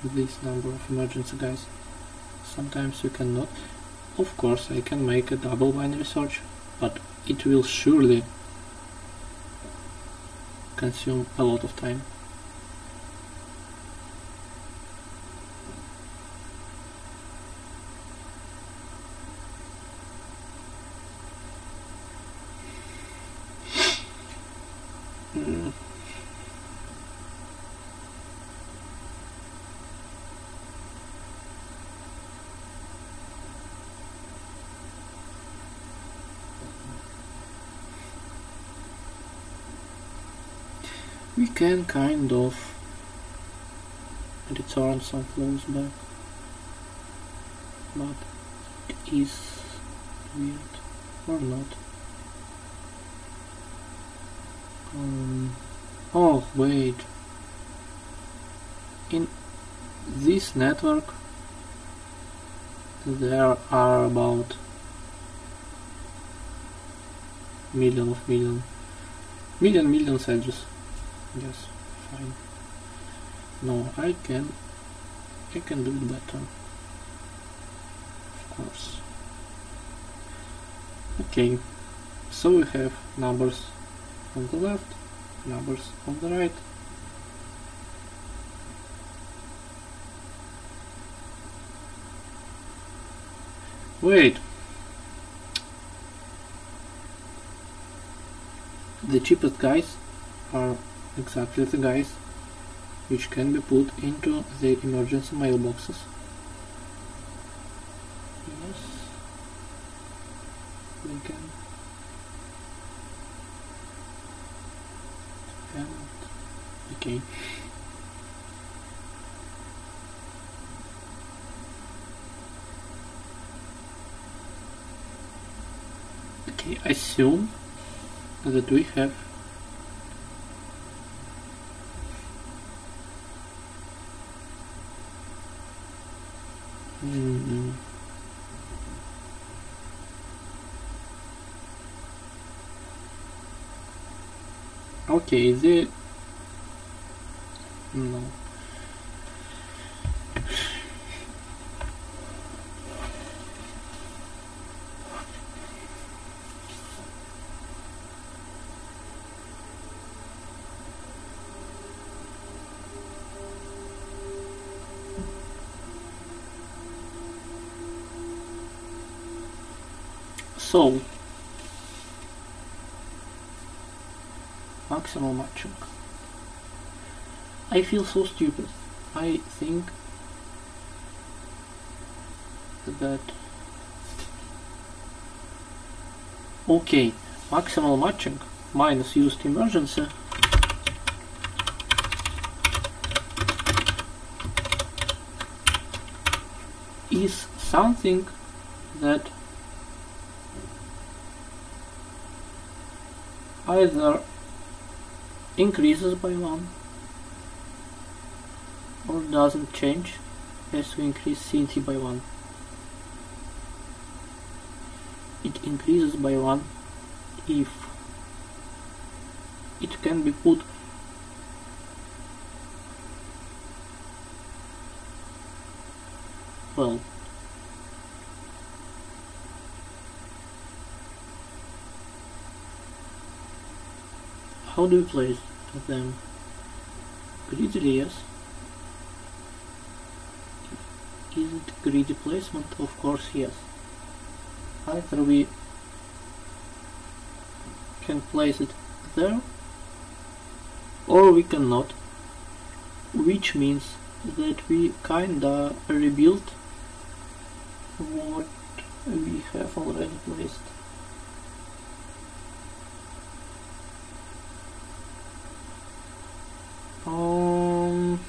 this number of emergency guys. Sometimes we cannot. Of course, I can make a double binary search, but it will surely consume a lot of time. Mm. We can kind of return some flows back, but it is weird or not. Um, oh wait, in this network there are about million of million, million million edges. Yes, fine. No, I can, I can do it better, of course. Okay, so we have numbers on the left, numbers on the right. Wait. the cheapest guys are exactly the guys which can be put into the emergency mailboxes. Yes, we can. And okay. Okay, assume that we have Mm-hmm. Okay, the no. So, maximal matching. I feel so stupid. I think that okay, maximal matching minus used emergency is something that either increases by one or doesn't change as we increase C N T by one. It increases by one if it can be put well. How do we place them? Greedily, yes. Is it greedy placement? Of course, yes. Either we can place it there, or we cannot, which means that we kinda rebuild what we have already placed. Um,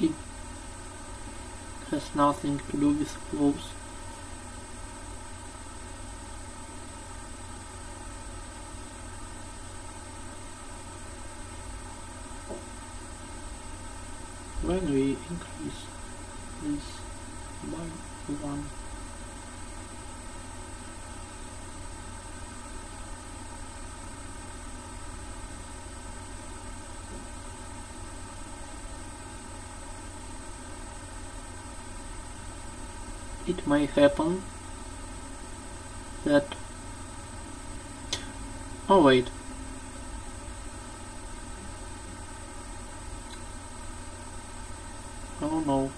it has nothing to do with clothes. When we increase this by one, it may happen that oh wait oh no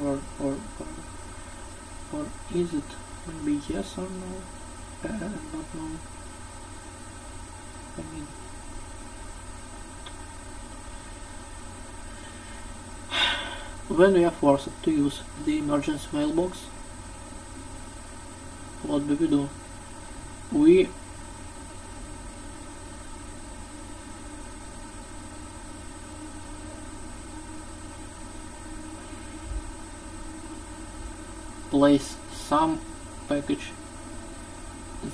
Or, or, or, or is it maybe yes or no? I uh, don't know. I mean, when we are forced to use the emergency mailbox, what do we do? We place some package,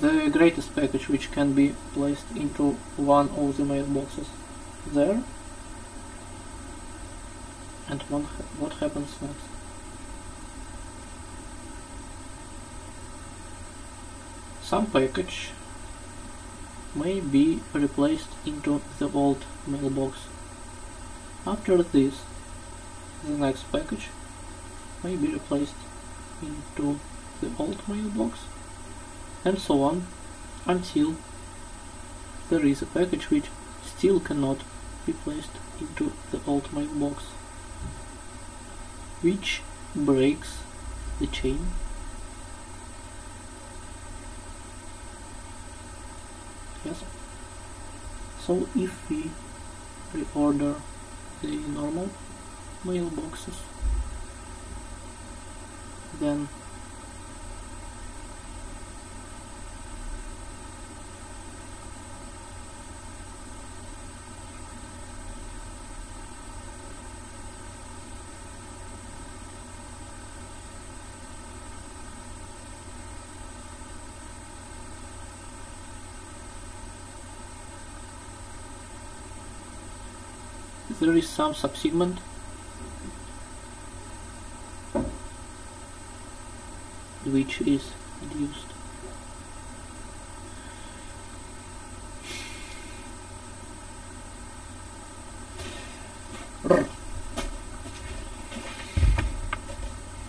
the greatest package which can be placed into one of the mailboxes there, and one ha what happens next? Some package may be replaced into the old mailbox. After this, the next package may be replaced into the old mailbox, and so on, until there is a package which still cannot be placed into the ultimate box, which breaks the chain. Yes. So if we reorder the normal mailboxes, then there is some subsegment which is reduced.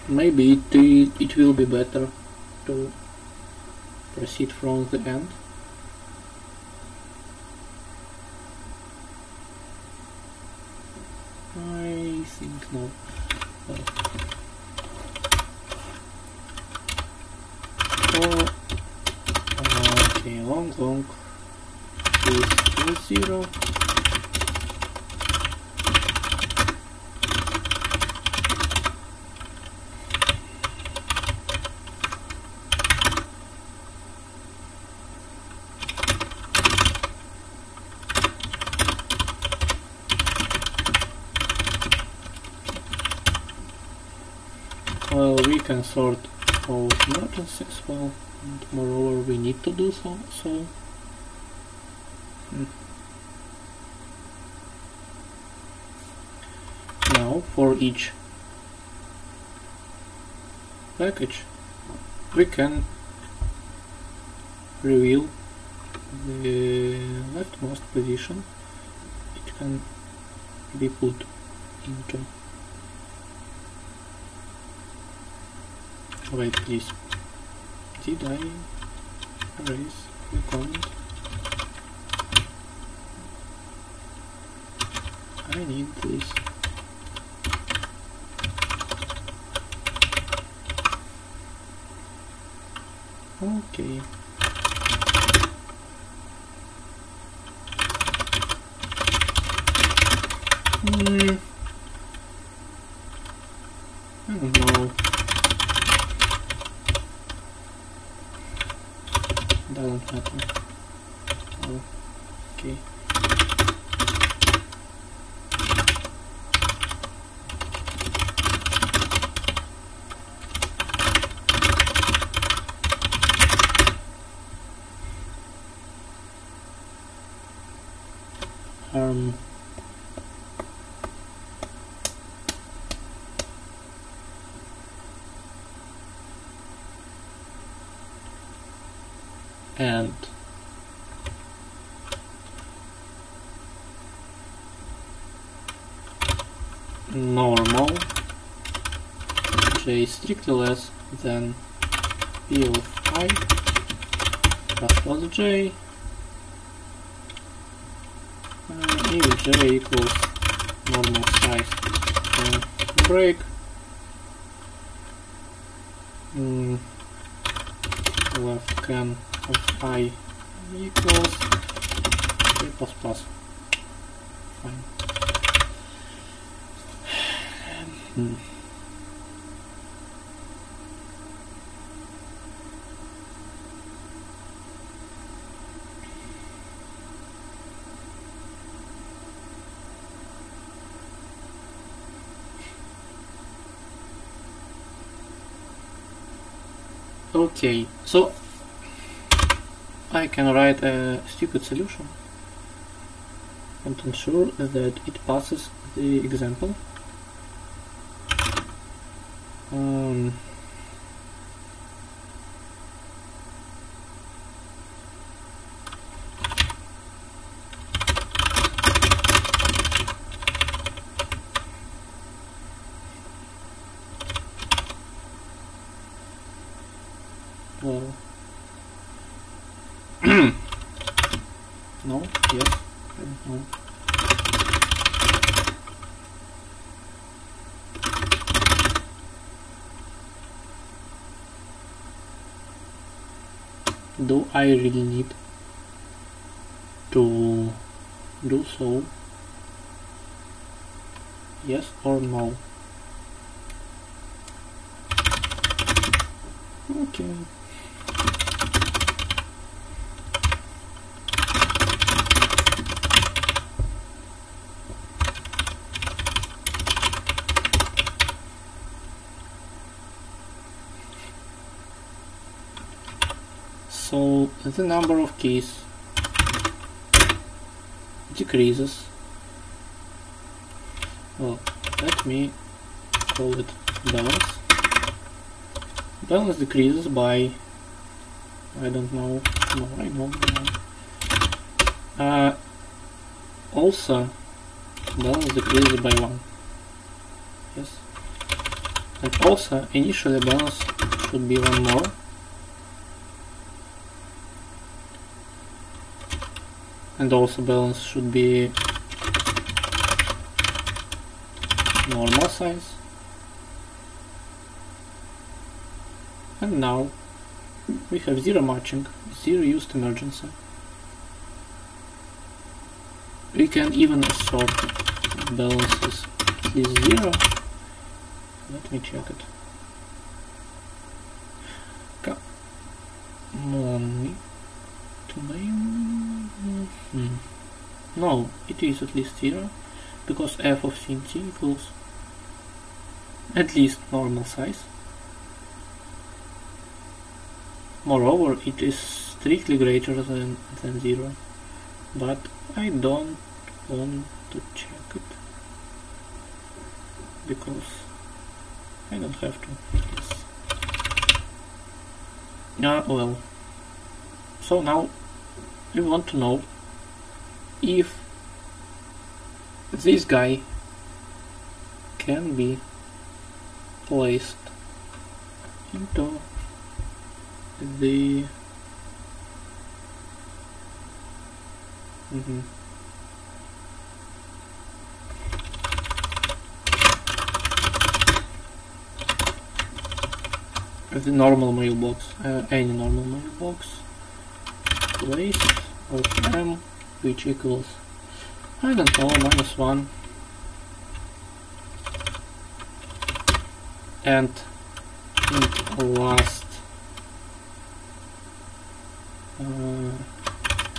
Maybe it, it, it will be better to proceed from the end. I think no. Oh, okay, long, long is zero. Well, we can sort all emergencies well, and moreover we need to do so, so... Mm. Now, for each package, we can reveal the leftmost position it can be put into. Wait, please. Did I erase the comment? I need this. Okay. Mm. I don't know. Doesn't matter. Oh, okay. Um. And normal j is strictly less than p of I plus plus j, and if j equals normal size, then break. Mm. Left can of I equals J plus plus. Fine. Hmm. Okay, so I can write a stupid solution and ensure that it passes the example. Um, well. No, yes, no. though I really need to do so. Yes or no? Okay. So the number of keys decreases. Well, let me call it balance. Balance decreases by, I don't know, no, I don't know. Uh, also, balance decreases by one. Yes. And also, initially balance should be one more. And also balance should be normal size. And now we have zero matching, zero used emergency. We can even sort balances is zero. Let me check it. Come on, to name. No, it is at least zero, because f of cnt equals at least normal size. Moreover, it is strictly greater than, than zero, but I don't want to check it because I don't have to. Yes. Ah, well. So now we want to know if this guy can be placed into the mm-hmm. the normal mailbox, uh, any normal mailbox, place of m which equals, I don't know, minus one, and in last Uh,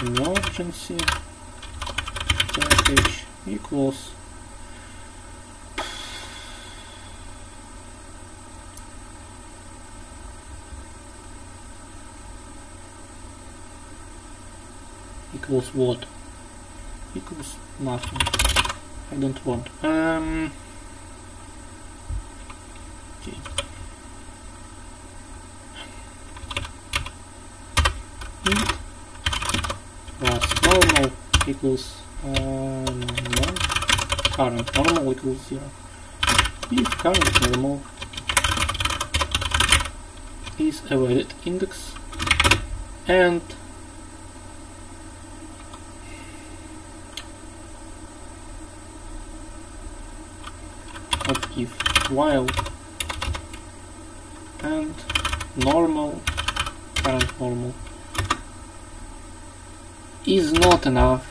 emergency package equals equals what? Equals nothing. I don't want. Um. Okay. Last normal equals uh, normal. Current normal equals zero. If current normal is a weighted index, and what if while and normal current normal is not enough,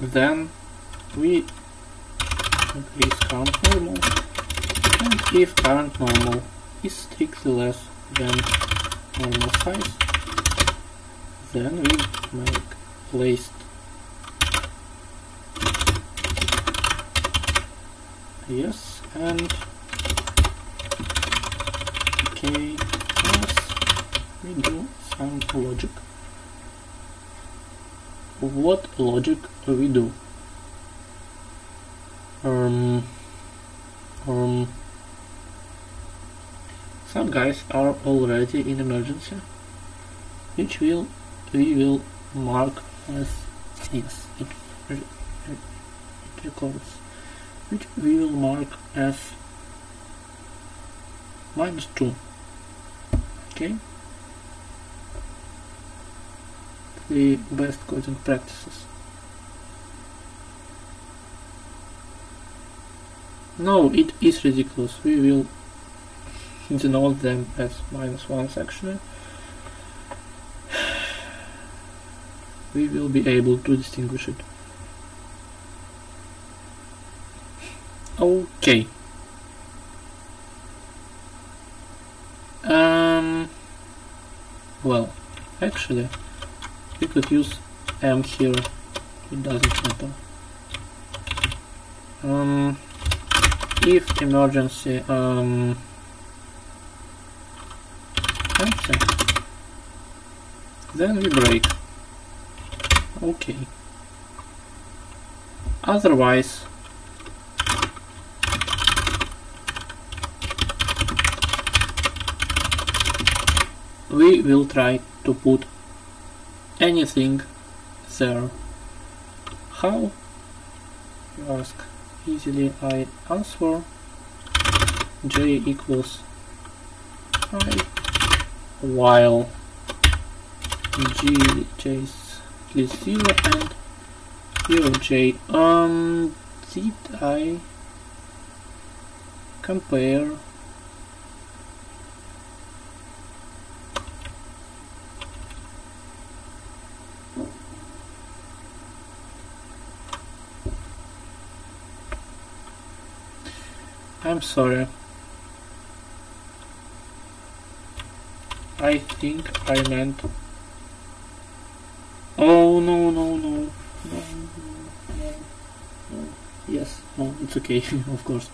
then we increase current normal, and if current normal is strictly less than normal size, then we make placed. Yes, and okay, yes, we do some logic. What logic do we do? Um, um, some guys are already in emergency, which will we will mark as yes. It, it, it records. Which we will mark as minus two. Okay. The best coding practices. No, it is ridiculous. We will denote them as minus ones actually. We will be able to distinguish it. Okay. Um. Well, actually, we could use M here. It doesn't matter. Um. If emergency. Um. Then we break. Okay. Otherwise, we will try to put anything there. How? You ask. Easily I answer. J equals I while G J is zero and zero J. Um, did I compare? I'm sorry. I think I meant. Oh no no no no no no! no. Yes, no, it's okay. Of course.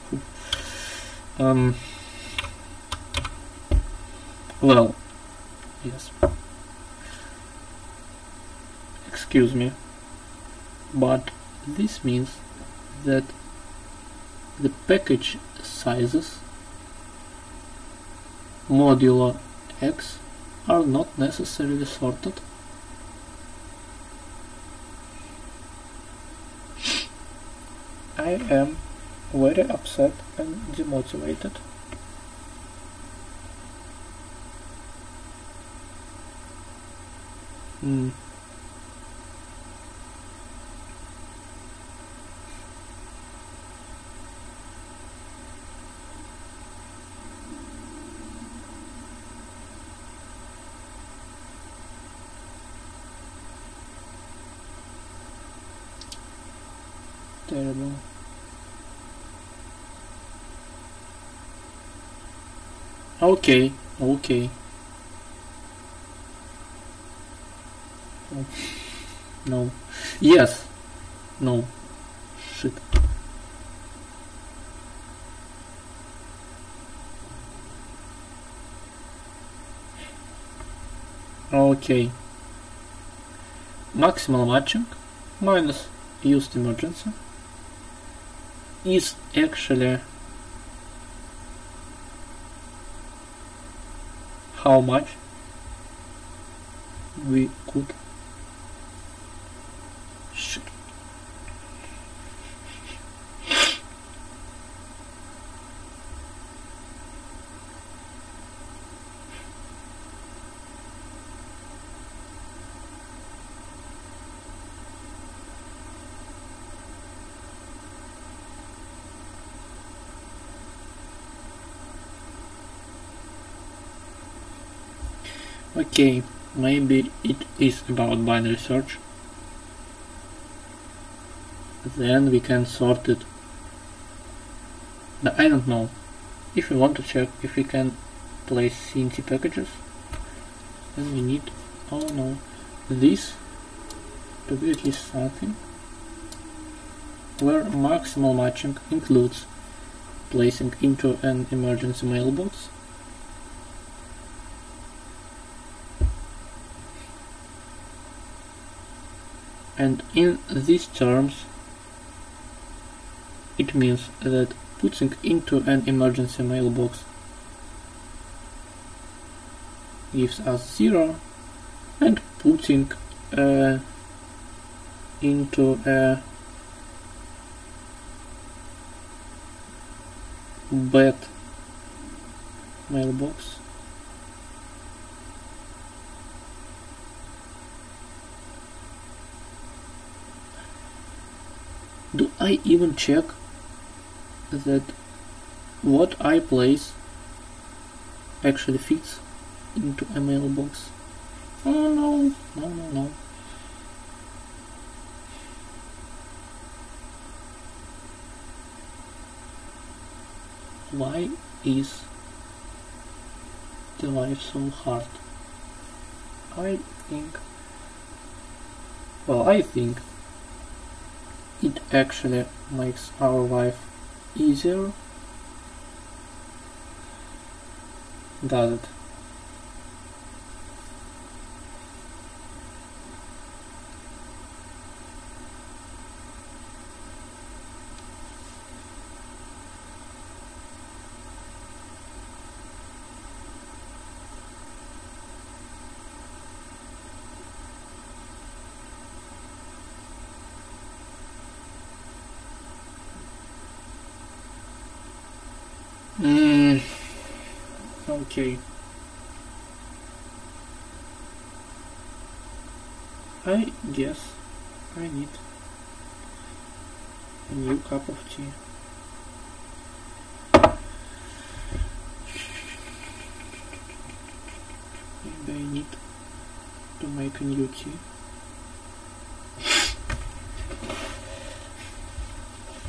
Um. Well, yes. Excuse me, but this means that the package sizes modulo x are not necessarily sorted. I am very upset and demotivated. Hmm. Terrible. Okay, okay. Oh, no. Yes. No. Shit. Okay. Maximal matching minus used emergency is actually how much we could shit. Okay, maybe it is about binary search. Then we can sort it. But I don't know. If we want to check if we can place C N C packages, then we need, oh no, this to be at least something where maximal matching includes placing into an emergency mailbox. And in these terms, it means that putting into an emergency mailbox gives us zero, and putting uh, into a bad mailbox . Do I even check that what I place actually fits into a mailbox. Oh no, no, no, no. Why is the life so hard? I think, well, I think it actually makes our life easier, does it? Mm, okay. I guess I need a new cup of tea. Maybe I need to make a new tea.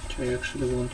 Which I actually want.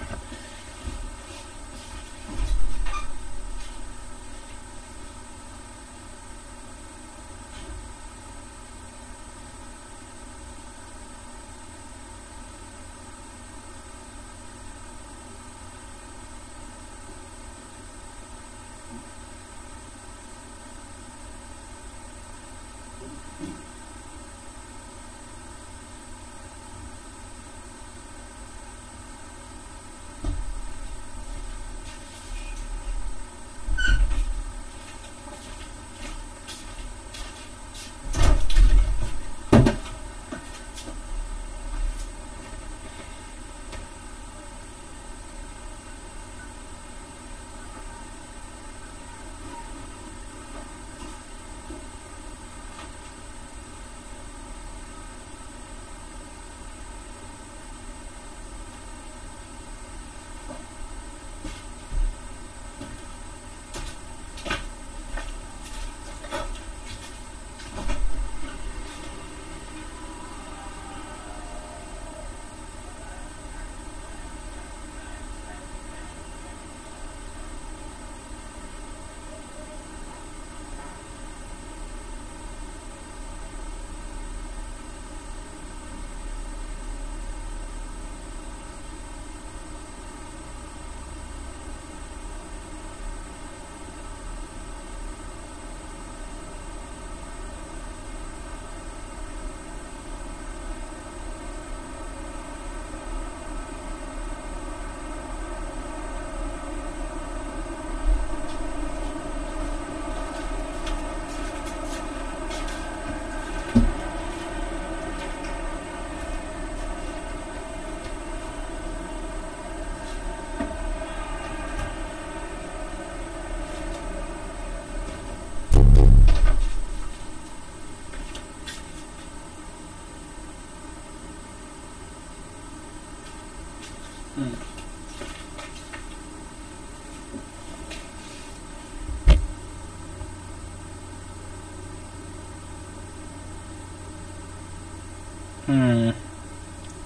Hmm,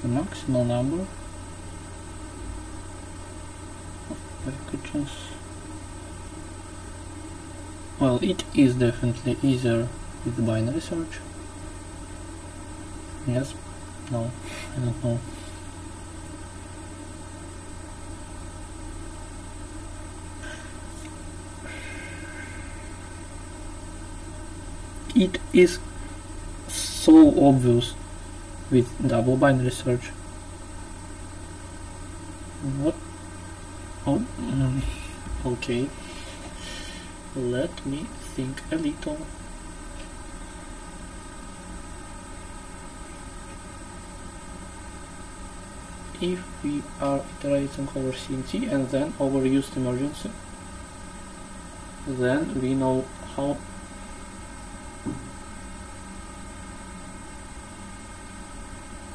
the maximal number of packages. Well, it is definitely easier with binary search. Yes, no, I don't know. It is so obvious with double binary search. What? Oh, mm, okay. Let me think a little. If we are iterating over C N C and then over used emergency, then we know how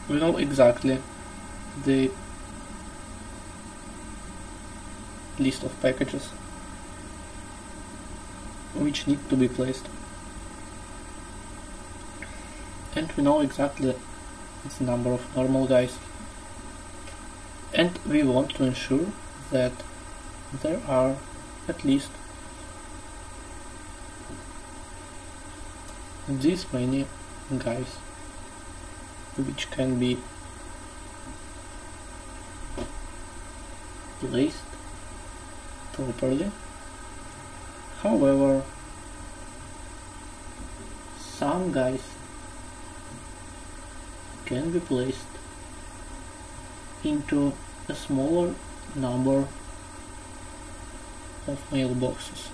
We know exactly the list of packages which need to be placed, and we know exactly the number of normal dice, and we want to ensure that there are at least this many guys which can be placed properly. However, some guys can be placed into a smaller number of mailboxes.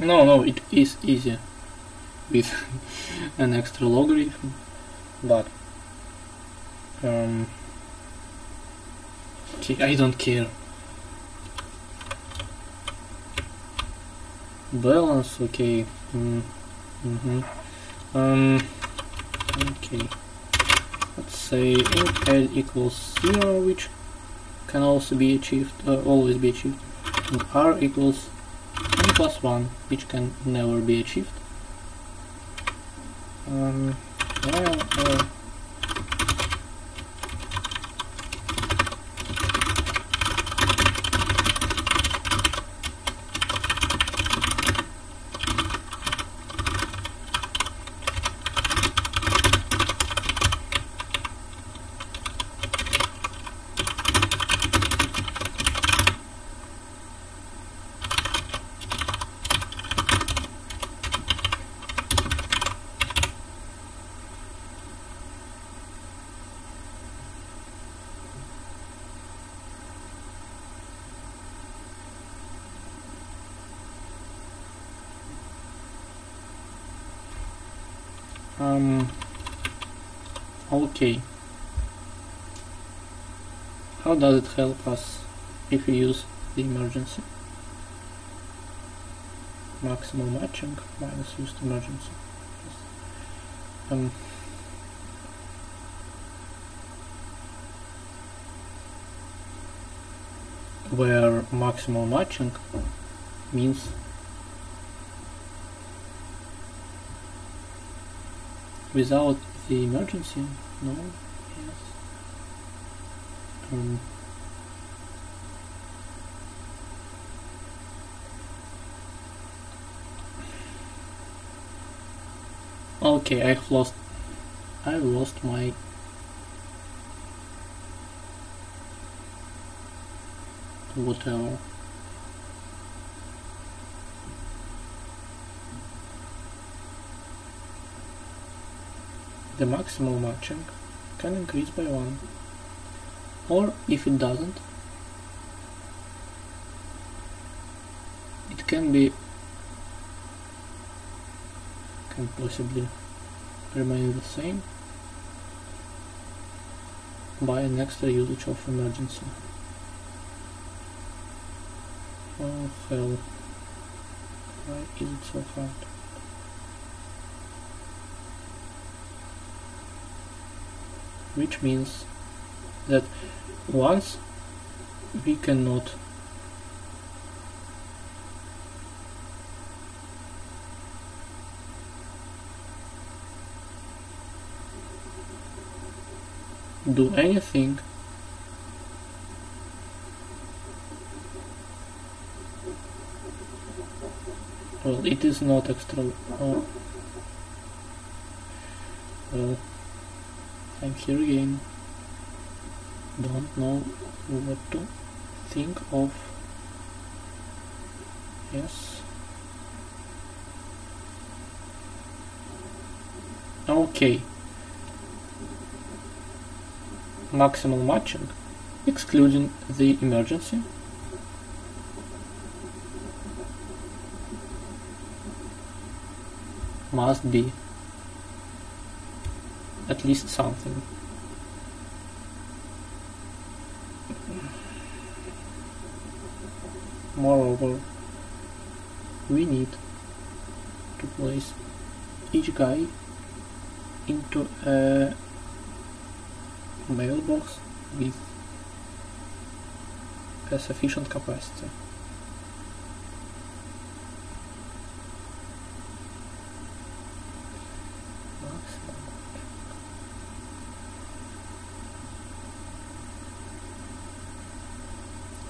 No, no, it is easy with an extra logarithm, but um, I don't care. Balance, okay. Mm, mm-hmm. Um, okay. Let's say L equals zero, which can also be achieved, uh, always be achieved, and R equals plus one, which can never be achieved. Um, well, uh, Um, okay. How does it help us if we use the emergency? Maximum matching minus used emergency. Um, where maximal matching means without the emergency, no, yes. Um, okay, I've lost, I lost my whatever. The maximal matching can increase by one, or if it doesn't, it can be can possibly remain the same by an extra usage of emergency. Oh hell, why is it so hard? Which means that once we cannot do anything, well, it is not extra. Oh. Well, I'm here again. Don't know what to think of. Yes. Okay. Maximal matching, excluding the emergency, must be at least something. Moreover, we need to place each guy into a mailbox with a sufficient capacity.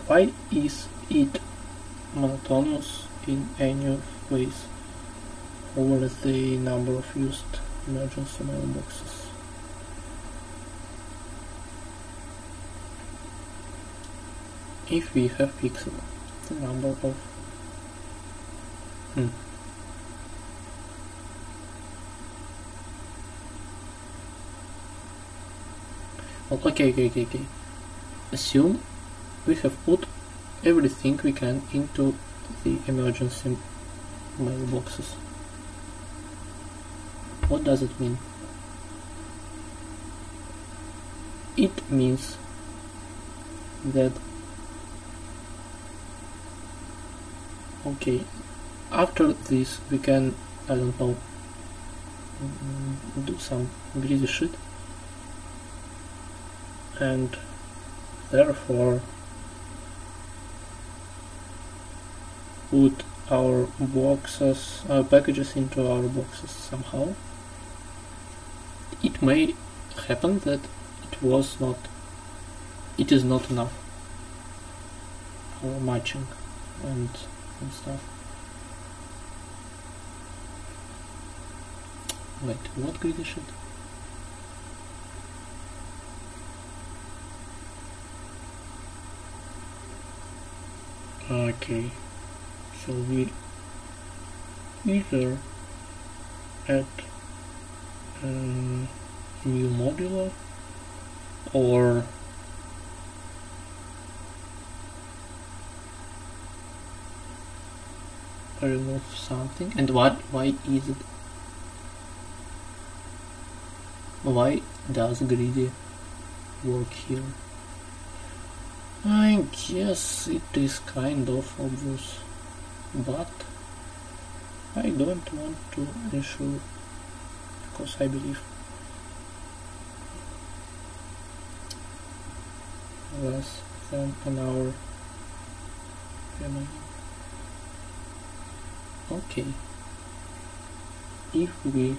Why is it monotonous in any of ways over the number of used emergency mailboxes? If we have pixel, the number of hmm. okay, okay, okay, okay. Assume we have put everything we can into the emergency mailboxes. What does it mean? It means that, okay, after this we can, I don't know, do some greedy shit, and therefore put our boxes, our packages into our boxes somehow. It may happen that it was not, it is not enough, our matching and, and stuff. Wait, what greedy shit? Okay. So we either add a um, new modular or remove something. And what? Why is it? Why does grid work here? I guess it is kind of obvious, but I don't want to ensure because I believe less than an hour remaining. Okay, if we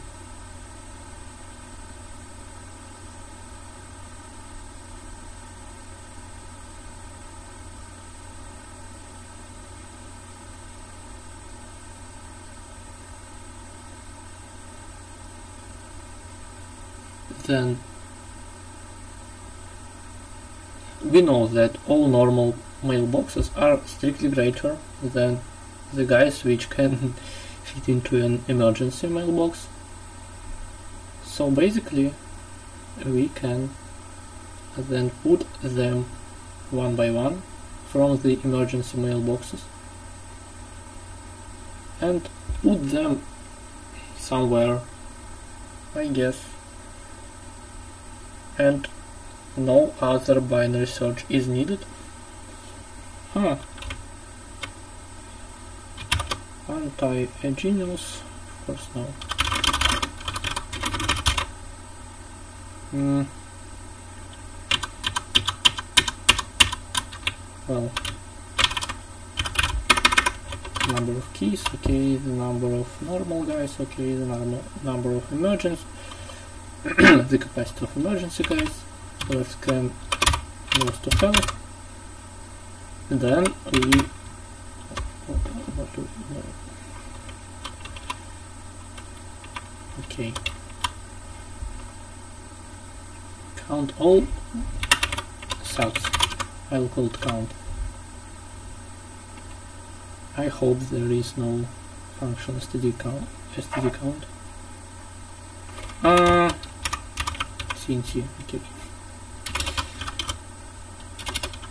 then we know that all normal mailboxes are strictly greater than the guys which can fit into an emergency mailbox. So basically we can then put them one by one from the emergency mailboxes and put them somewhere, I guess. And no other binary search is needed. Huh. Aren't I a genius? Of course no. Mm. Well, number of keys, okay, the number of normal guys, okay, the normal number of emergence, the capacity of emergency guys. Let's scan those to hell. And then we what do we know? Okay. Count all subs. I'll call it count. I hope there is no function std count std count. Uh C N C, okay.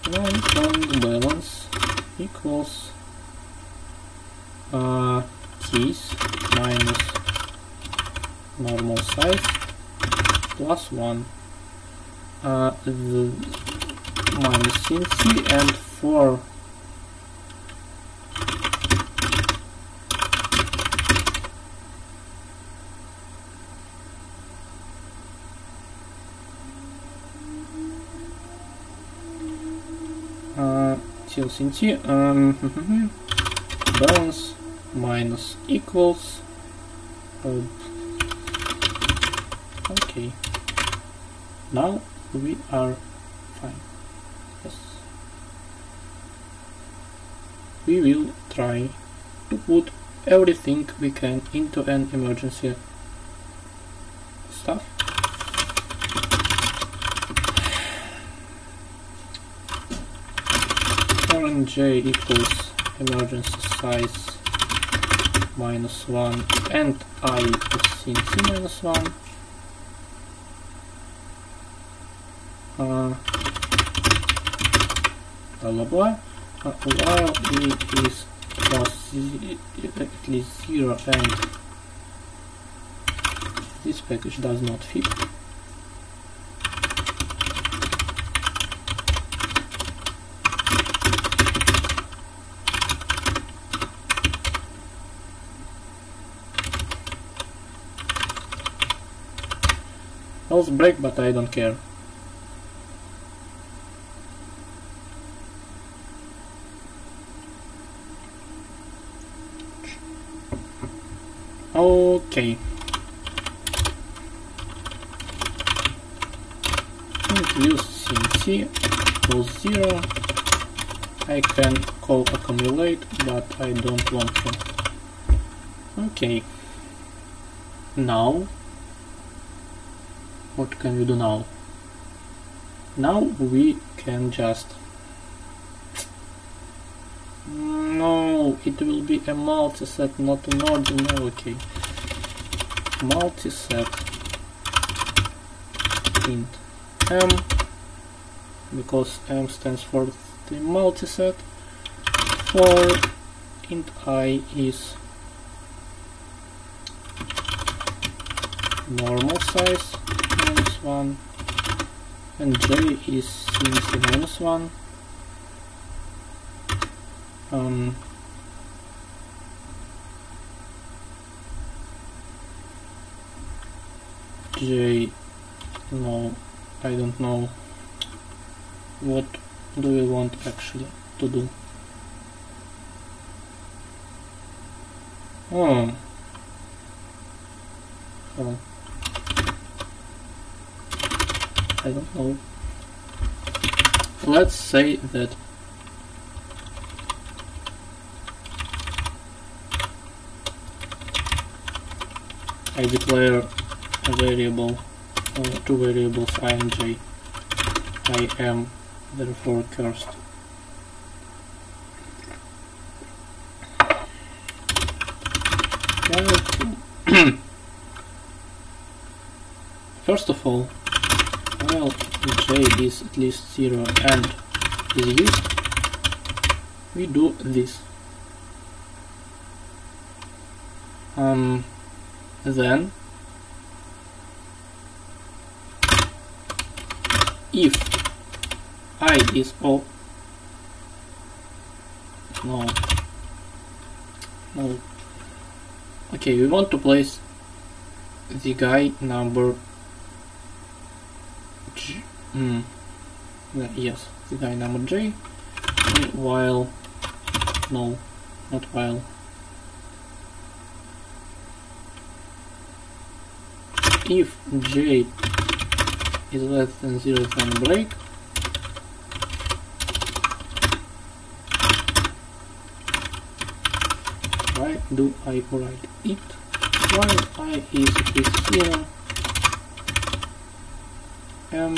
One balance equals uh, keys minus normal size plus one uh, the minus C N C and for T L C N T um, balance minus equals uh, okay, now we are fine. Yes, we will try to put everything we can into an emergency stuff. J equals emergency size minus one and I equals C N C minus one. Uh, blah blah blah. Uh, while it is plus at least zero and this package does not fit. Else break, but I don't care. Okay. Use C N C equals zero. I can call accumulate, but I don't want to. Okay. Now. What can we do now? Now we can just... No, it will be a multiset, not an ordinary. Okay. Multiset int m, because m stands for the multiset, for int I is normal size. one, and j is C B C minus one. Um, j, no, I don't know. What do we want actually to do? Oh. Oh. I don't know. Let's say that I declare a variable, or two variables I and j. I am therefore cursed. First of all, while j is at least zero and is used, we do this. Um, then, if I is all, no, no. Okay, we want to place the guy number j. Mm, yes, the guy number j. And while, no, not while. If j is less than zero, then break. Why do I write it? While I is zero, m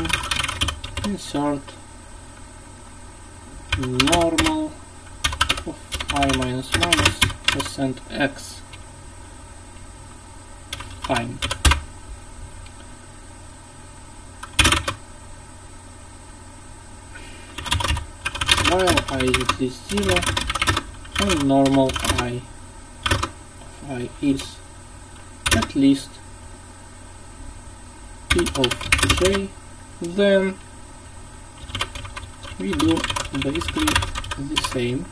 insert normal of I minus minus percent x time. While I is this zero, and normal I I is at least p of j, then we do basically the same,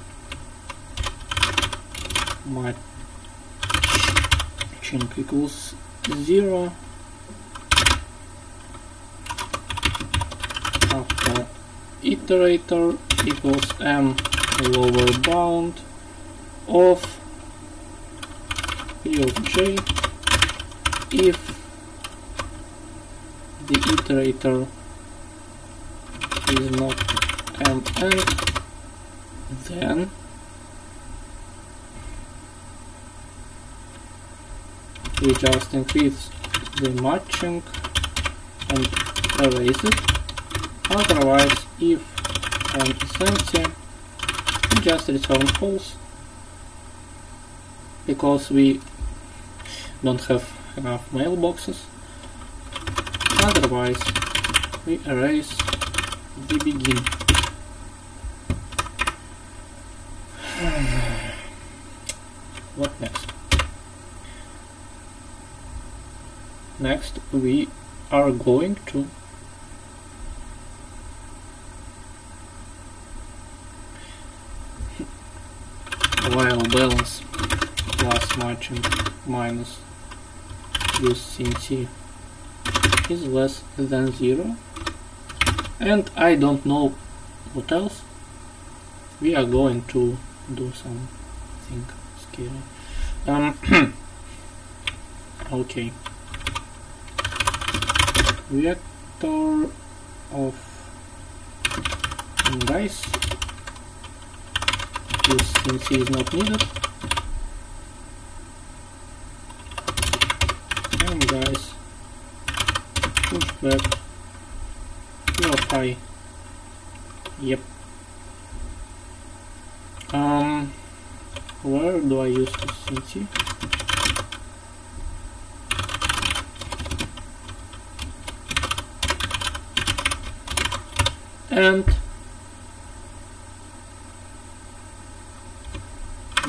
matching equals zero after iterator equals m lower bound of p of j if the iterator is not mn, then we just increase the matching and erase it. Otherwise, if m is empty, we just return false, because we don't have enough mailboxes. Otherwise, we erase the begin. What next? Next, we are going to while balance plus matching minus use cnt is less than zero, and I don't know what else. We are going to do something scary. Um, okay, vector of guys use cnt is not needed. Guys, push back p of I. Yep. Um, where do I use cnt? And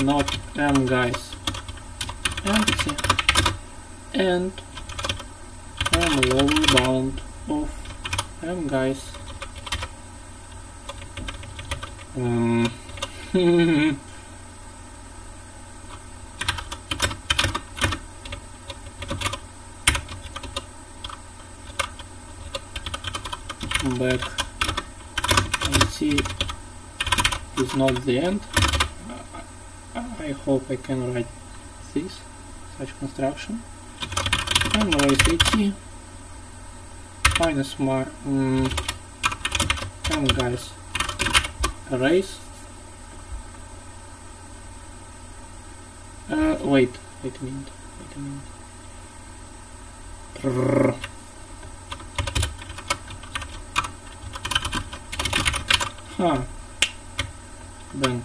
not m guys empty. And I'm lower bound of them, guys. Um, back and see, it's not the end. I hope I can write this, such construction. And raise eighty minus my um, and guys raise. Uh, wait, wait a minute, wait a minute. Brrr. Huh. Bang.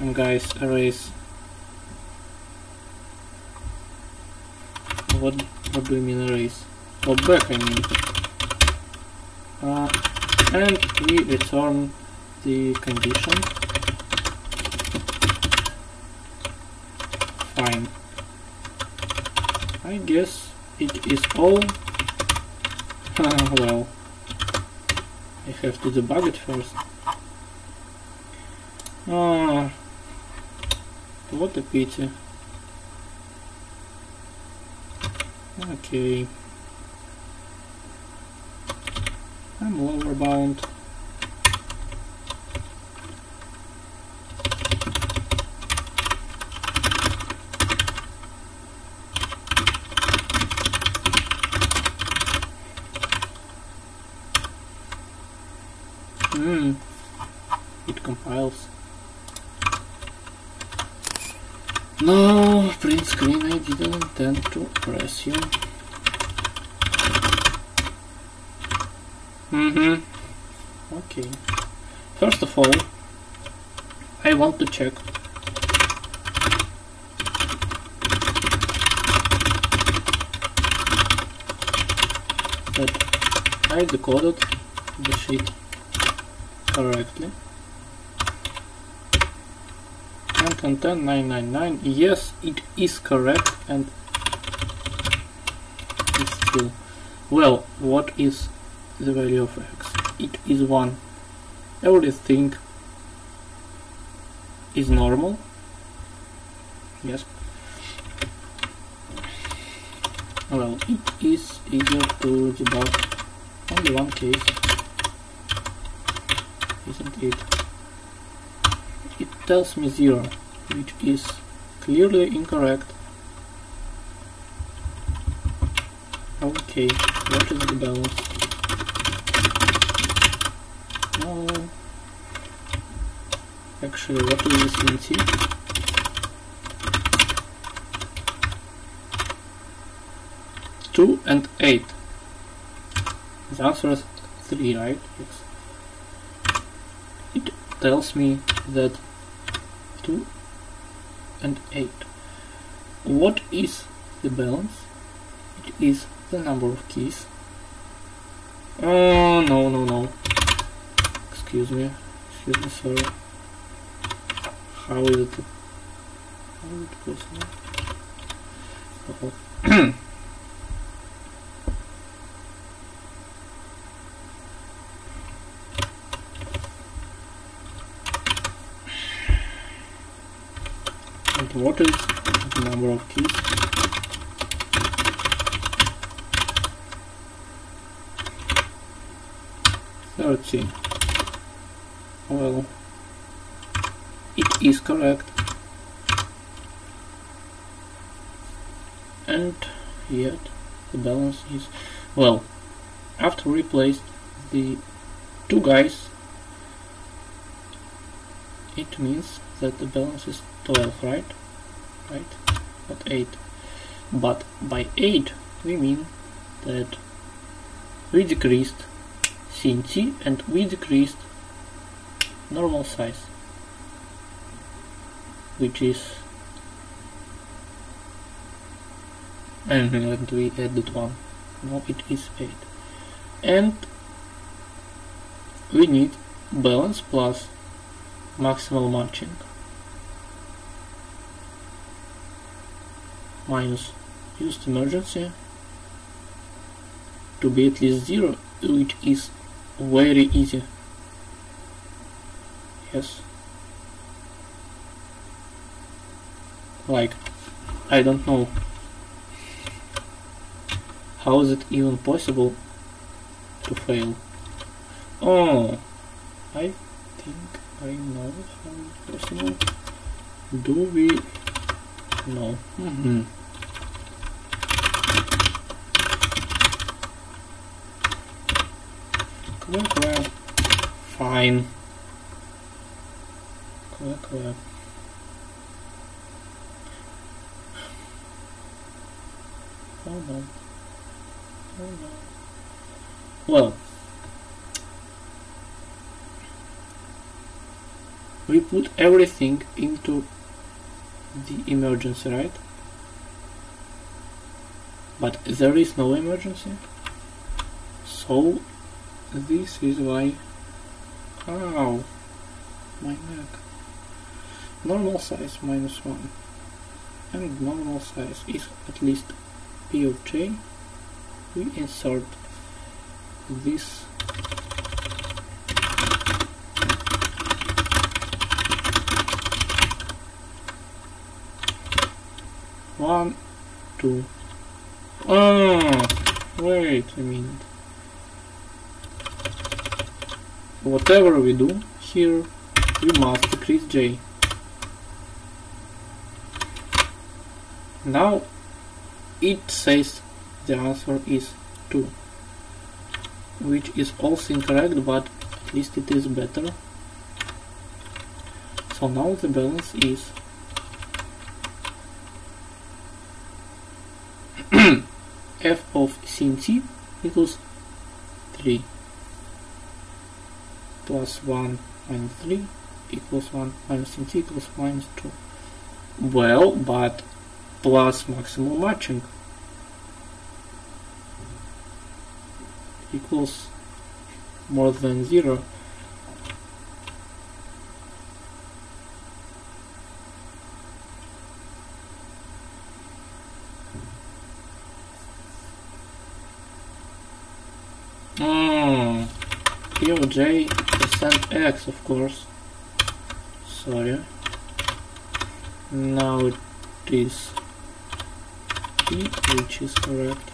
And guys raise. What, what do you mean erase? Or back I mean. Uh, and we return the condition. Fine. I guess it is all. Well, I have to debug it first. Ah, what a pity. Okay, I'm lower bound. Hmm, it compiles. No, print screen, I didn't intend to press you. Mm-hmm. Okay. First of all, I want to check. That I decoded the sheet correctly. Content nine nine nine, yes, it is correct, and it's still. Well, what is the value of x? It is one. Everything is normal. Yes. Well, it is easier to debug. Only one case, isn't it? It tells me zero, which is clearly incorrect. Okay, what is the balance? No. Actually, what is this empty? Two and eight. The answer is three, right? Yes. It tells me that two and eight. What is the balance? It is the number of keys. Oh, no, no, no. Excuse me. Excuse me, sorry. How is it? How is it possible? Uh-oh. And what is the number of keys? thirteen. Well, it is correct. And yet the balance is, well, after replaced the two guys, it means that the balance is twelve, right? Right? Not eight. But by eight we mean that we decreased C N T and we decreased normal size, which is, and we added one. No, it is eight, and we need balance plus maximal matching minus used emergency to be at least zero, which is very easy. Yes, like I don't know how is it even possible to fail. Oh, I think I know how it's possible. Do we know? Mm-hmm. Clap, clap. Fine. Clap, clap. Oh no. Oh no. Well, we put everything into the emergency, right? But there is no emergency, so this is why. Ow, my neck. Normal size minus one, and normal size is at least P O J. We insert this one, two. Oh, wait a minute. Whatever we do here, we must decrease J. Now it says the answer is two, which is also incorrect, but at least it is better. So now the balance is f of C N T equals three plus one minus three equals one minus C N T equals minus two. Well, but plus maximal matching equals more than zero. J percent X, of course. Sorry. Now it is P, which is correct.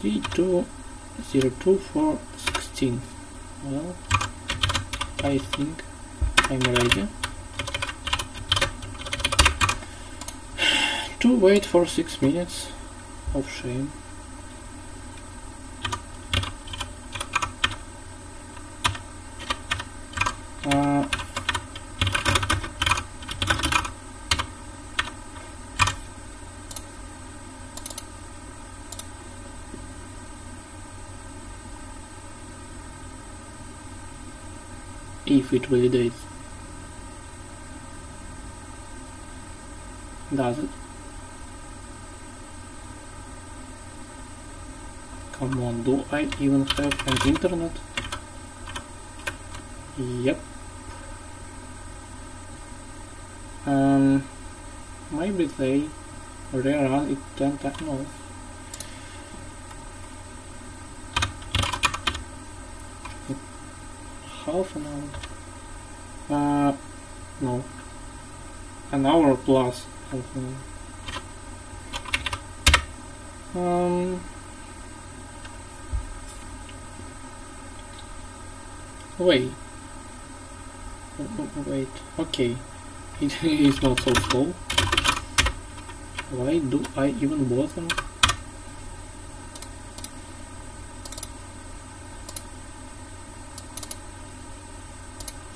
D two zero two four sixteen. Well, I think I'm ready to wait for six minutes of shame. Uh, if it validates. Does it? Come on, do I even have an internet? Yep. Um, maybe they rerun it ten times. No. Half an hour. Uh, no. An hour plus half an hour. Um. Wait. Wait. Okay. It is not so slow. Why do I even bother?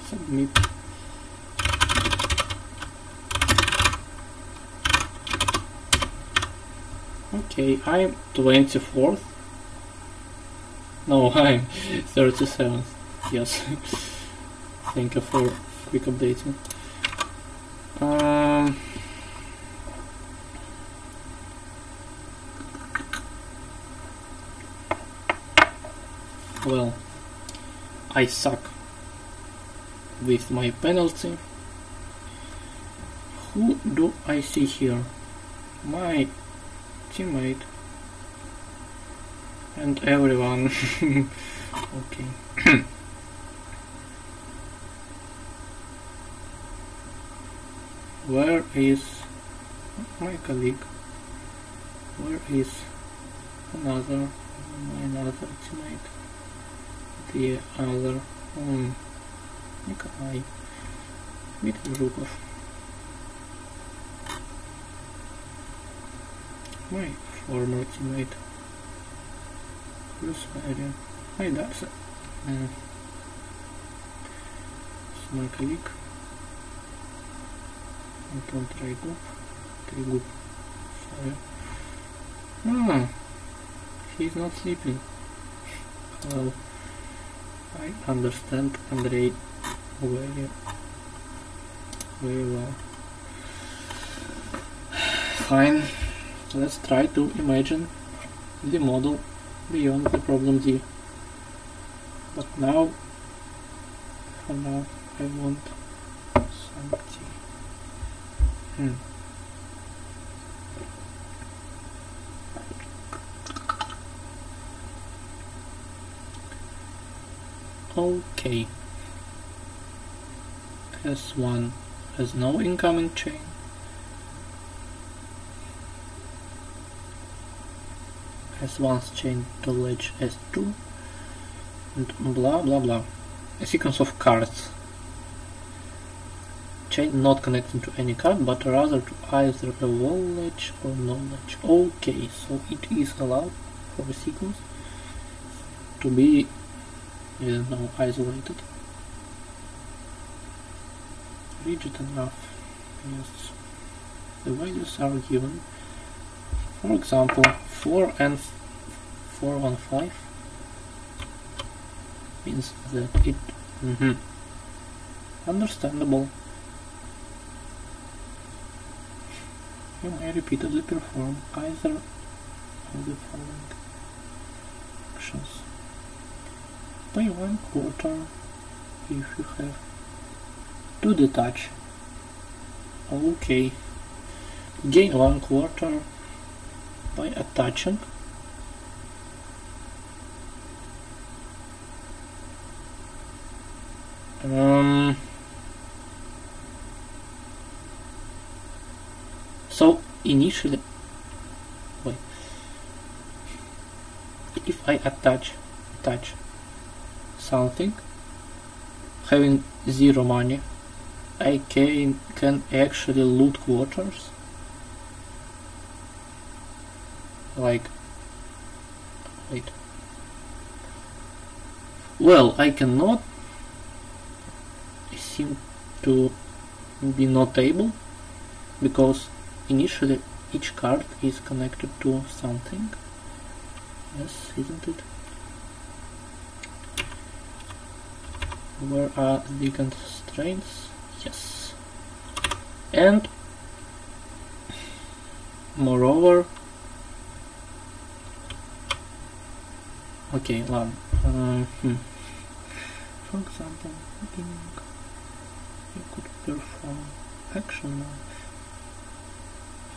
Submit. Okay, I'm twenty-fourth. No, I'm thirty-seventh. Yes. Thank you for quick updating. Um, well, I suck with my penalty. Who do I see here? my teammate and everyone. Okay. Where is my colleague? Where is another another teammate? The other um, Nikolai Zhukov. My former teammate. Rusari. Hi, that's it. Uh, it's my colleague. Anton Treigub. Treigub. Sorry. Ah, he's not sleeping. Hello. I understand Andrei very, very well. Fine. Let's try to imagine the model beyond the problem D. But now, for now, I want something. Hmm. Okay. S one has no incoming chain. S one's chain to ledge S two. And blah blah blah. A sequence of cards. Chain not connecting to any card, but rather to either a wall ledge or no ledge. Okay, so it is allowed for a sequence to be is now isolated. Rigid enough, yes. The values are given. For example, four and four one five means that it mm-hmm. understandable. You may repeatedly perform either of the following actions. Pay one quarter if you have to detach. Okay. Gain one quarter by attaching. Um. So initially, wait. If I attach, attach. something, having zero money, I can, can actually loot quarters, like, wait, well, I cannot, I seem to be not able, because initially each card is connected to something, yes, isn't it? Where are the constraints? Yes. And moreover, okay, well, uh, hmm. for example, beginning, you could perform action now.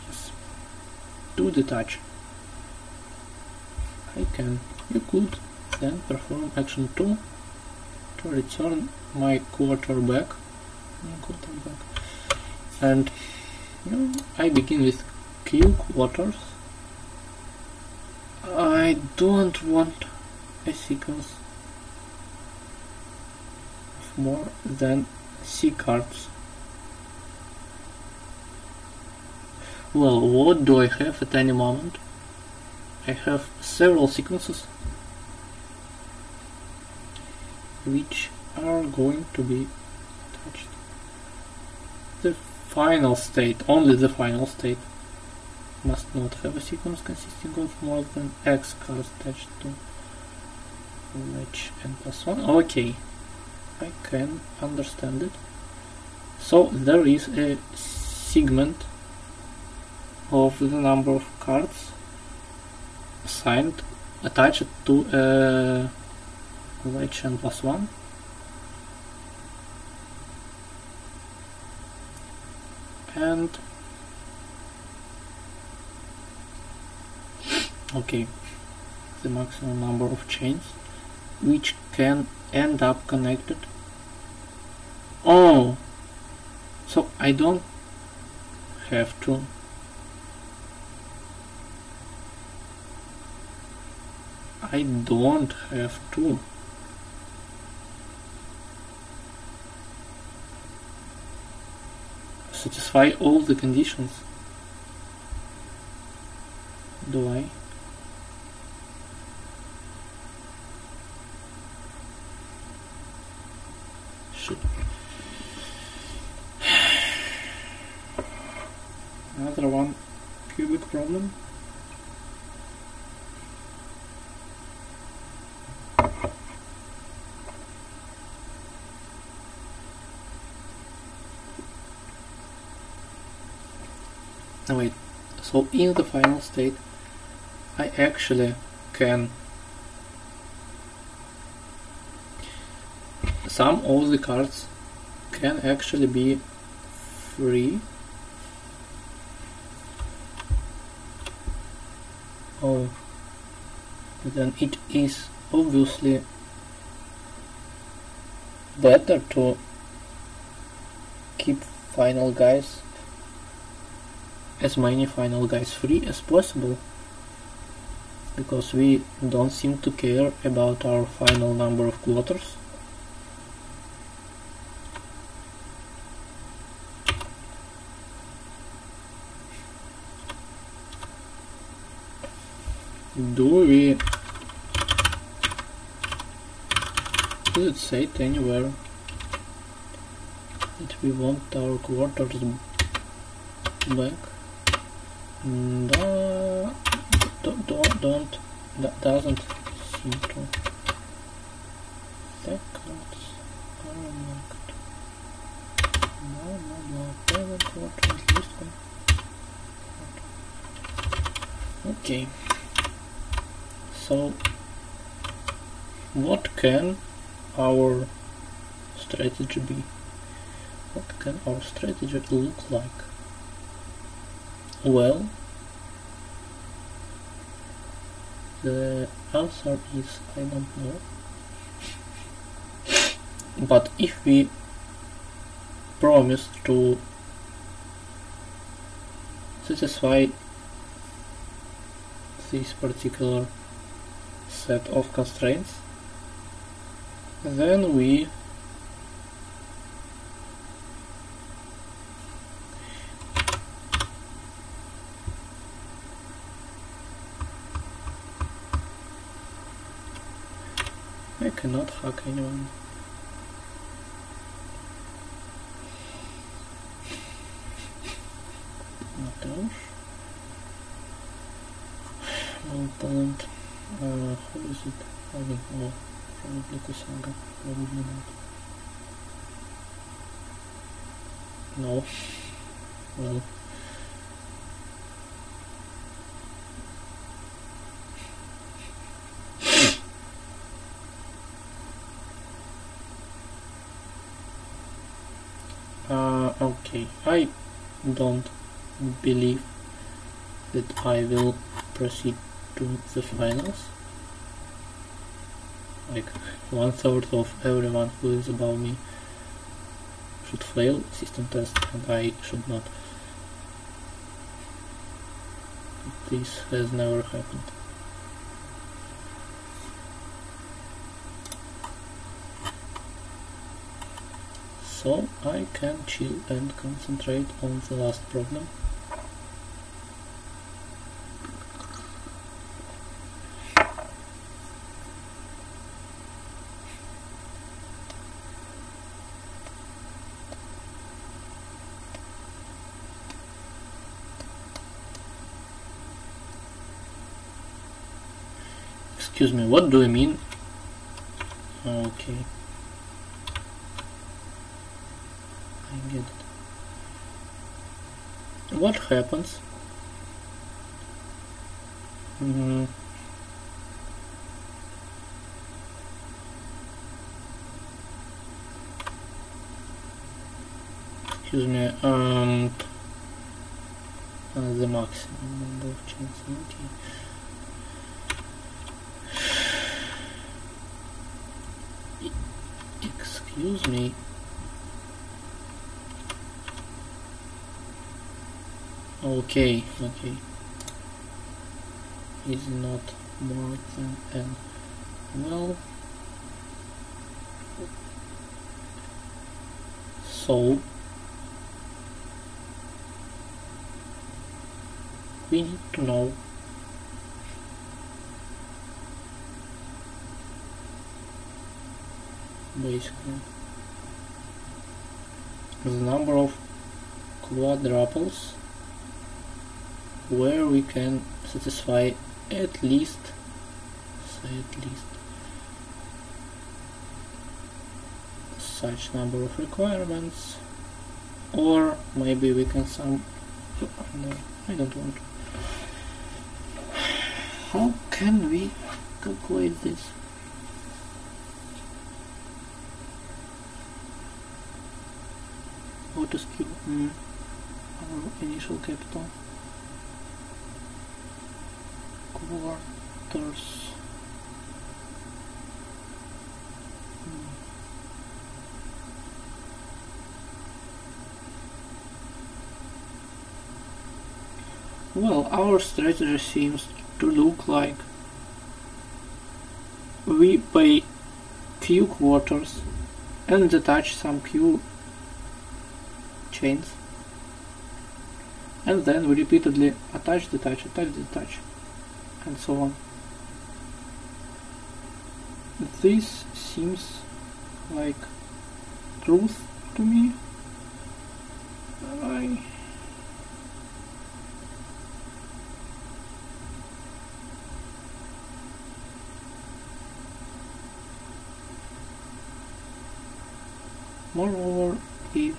Yes. To detach. I can. You could then perform action two. To return my quarterback, my quarterback, and you know, I begin with Q quarters. I don't want a sequence of more than C cards. Well, what do I have at any moment? I have several sequences which are going to be attached. The final state, only the final state, must not have a sequence consisting of more than X cards attached to ledge and plus one. Okay, I can understand it. So there is a segment of the number of cards assigned, attached to a uh, ledge and plus one. And okay, the maximum number of chains which can end up connected. Oh, so I don't have to. I don't have to. Satisfy all the conditions. Do I? Shit. Another one cubic problem. No, wait, so in the final state I actually can sum all the cards can actually be free. Oh, then it is obviously better to keep final guys, as many final guys free as possible, because we don't seem to care about our final number of quarters. Do we? Is it said anywhere that we want our quarters back? No, don't, don't, don't, that doesn't seem to. That cards are unlocked. No, no, no, private quarters, list one. Okay. So, what can our strategy be? What can our strategy look like? Well, the answer is I don't know. But if we promise to satisfy this particular set of constraints, then we cannot hack anyone. Not else. No talent. Uh, who is it? I don't know. Probably Kusaga. Probably not. No. Well. Okay, I don't believe that I will proceed to the finals. Like one third of everyone who is above me should fail system test, and I should not. This has never happened. So I can chill and concentrate on the last problem. Excuse me, what do you mean? Okay. Get it. What happens? Mm-hmm. Excuse me. Um, uh, the maximum number of chains. Okay. Excuse me. Okay, okay. It's not more than ten. Well, so we need to know basically the number of quadruples where we can satisfy at least at least such number of requirements, or maybe we can some no, I don't want to. How can we calculate this? What is Q? Mm. Our initial capital quarters. Well, our strategy seems to look like we pay Q quarters and attach some Q chains, and then we repeatedly attach, detach, attach, detach, and so on. This seems like truth to me. I Moreover, if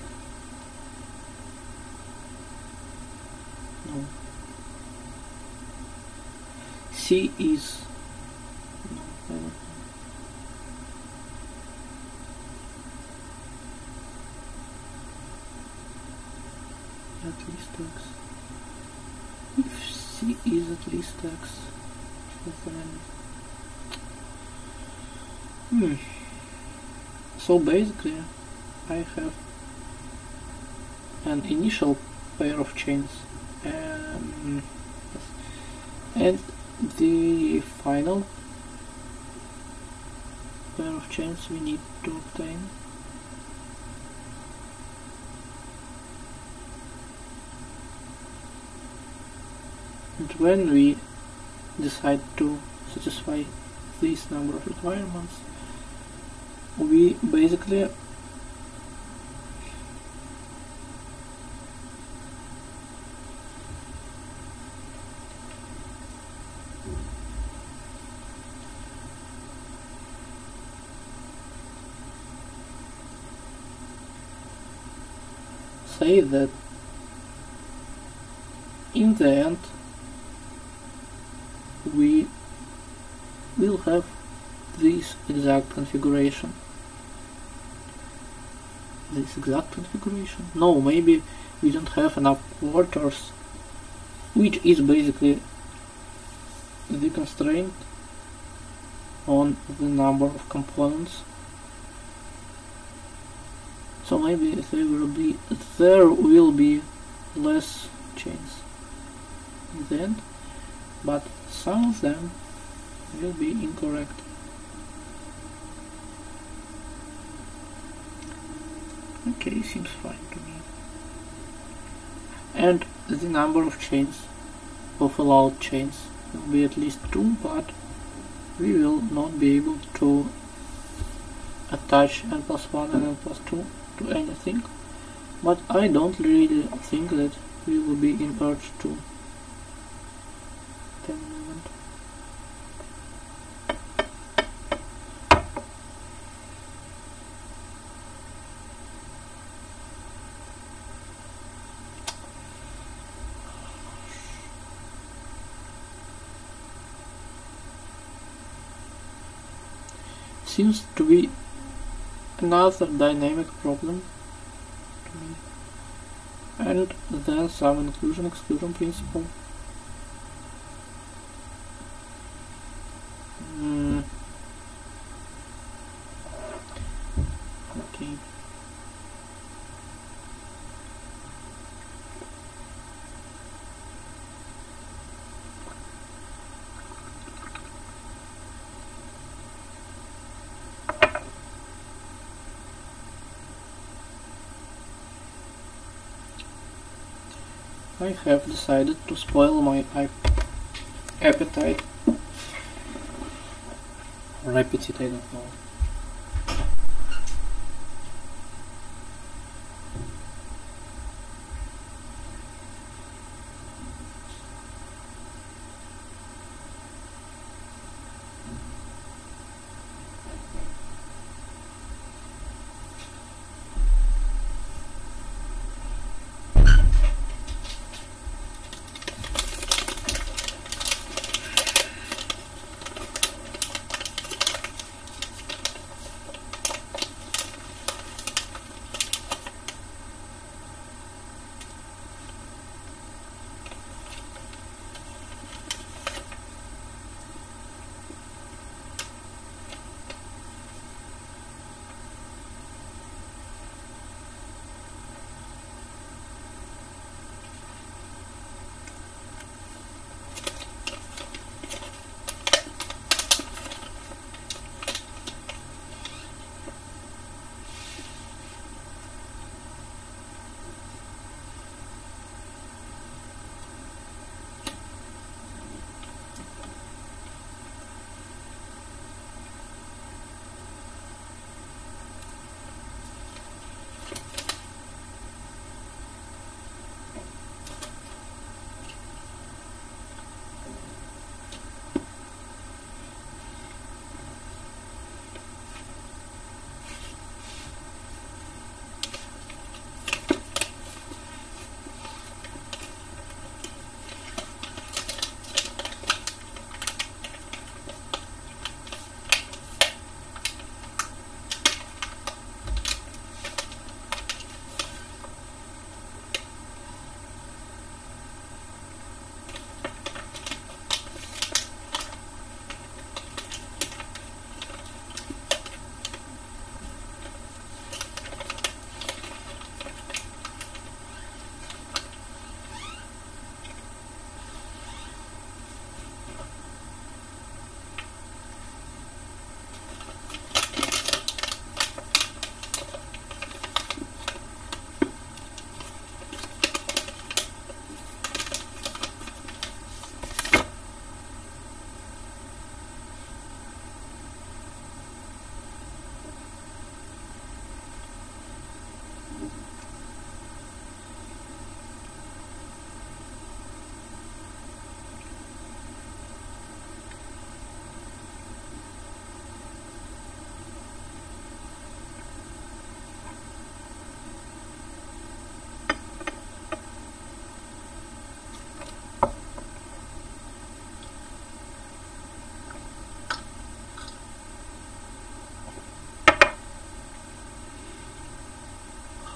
no. C is no, at least X. If C is at least X, then hmm. So basically, I have an initial pair of chains um, and the final pair of chains we need to obtain. And when we decide to satisfy this number of requirements, we basically say that in the end we will have this exact configuration. This exact configuration? No, maybe we don't have enough quarters, which is basically the constraint on the number of components. So maybe there will be there will be less chains in the end, but some of them will be incorrect. Okay, seems fine to me. And the number of chains of allowed chains will be at least two, but we will not be able to attach n plus one and n plus two to anything, but I don't really think that we will be in urge to ten moment. Seems to be another dynamic problem to me. And then some inclusion exclusion principle. Mm. Okay. I have decided to spoil my appetite. Or appetite, I don't know.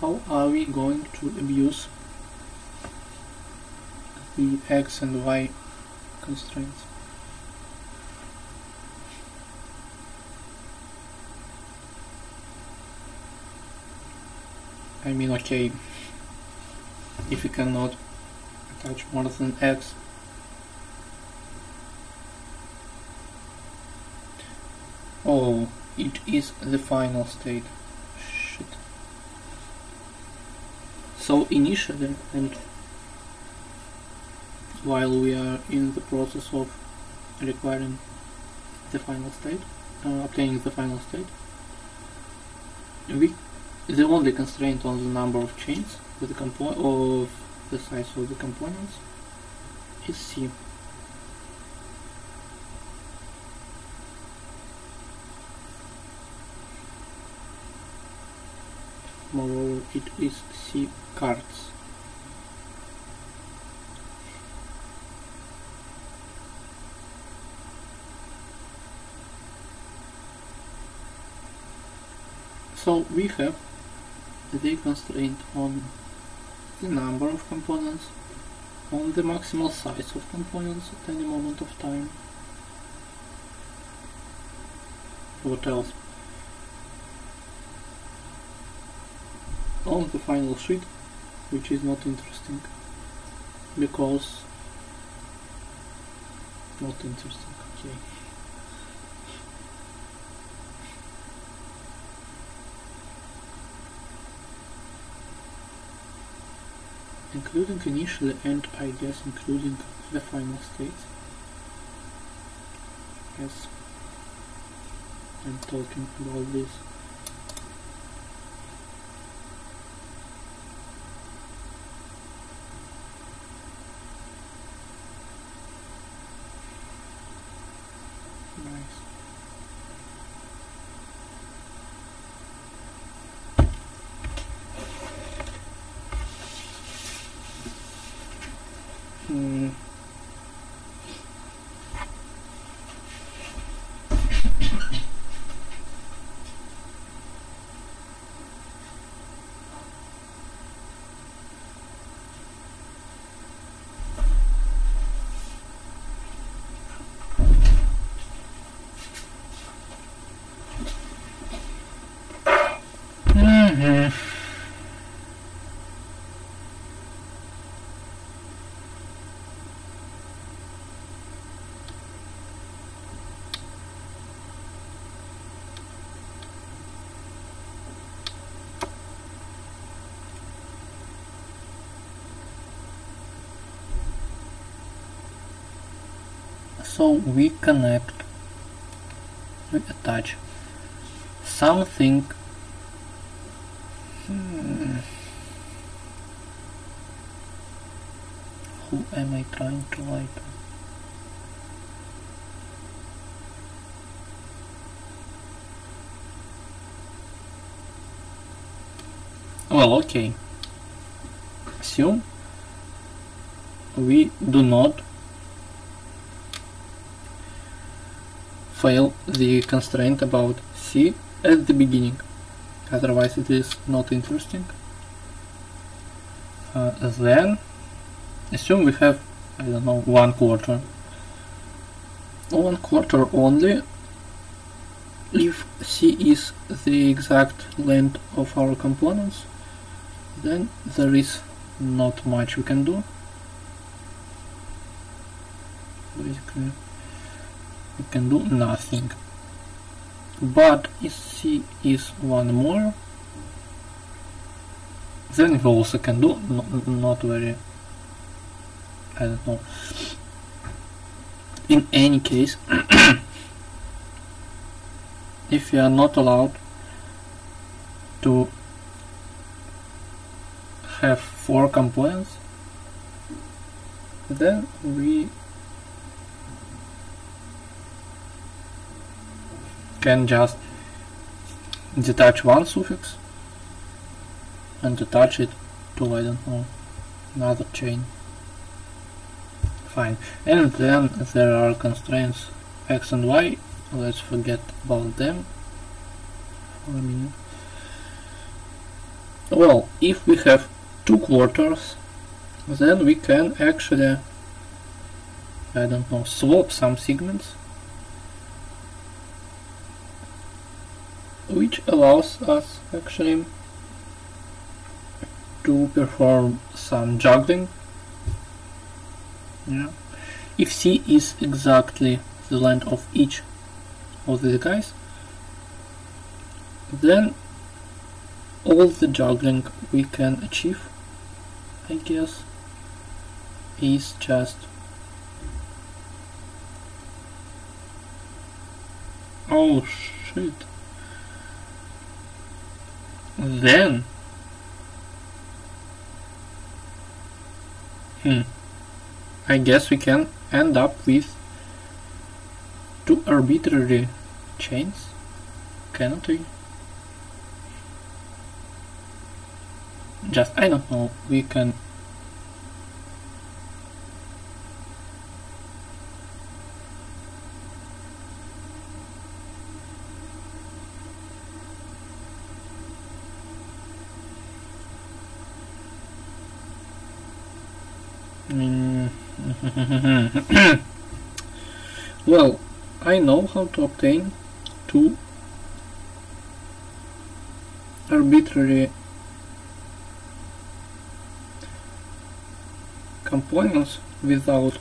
How are we going to abuse the X and Y constraints? I mean, okay, if you cannot attach more than X, oh, it is the final state. So initially, and while we are in the process of requiring the final state, uh, obtaining the final state, we the only constraint on the number of chains with the compo- of the size of the components is C. Moreover, it is C cards. So we have the constraint on the number of components, on the maximal size of components at any moment of time. What else? On the final sheet, which is not interesting, because not interesting, okay. including initially and I guess including the final state. Yes, I'm talking about this. Hmm. Mm-hmm. So we connect, we attach something. Hmm. Who am I trying to lie to? Well, okay. Assume we do not fail the constraint about C at the beginning, otherwise it is not interesting. Uh, then assume we have, I don't know, one quarter. One quarter only if C is the exact length of our components, then there is not much we can do. Basically, we can do nothing. But if C is one more, then we also can do no, not very, I don't know. In any case, if we are not allowed to have four components, then we can just detach one suffix and attach it to, I don't know, another chain. Fine. And then there are constraints X and Y. Let's forget about them for a minute. Well, if we have two quarters, then we can actually, I don't know, swap some segments, which allows us actually to perform some juggling. Yeah. If C is exactly the length of each of these guys, then all the juggling we can achieve, I guess, is just oh shit. Then, hmm, I guess we can end up with two arbitrary chains, cannot we? Just, I don't know, we can well, I know how to obtain two arbitrary components without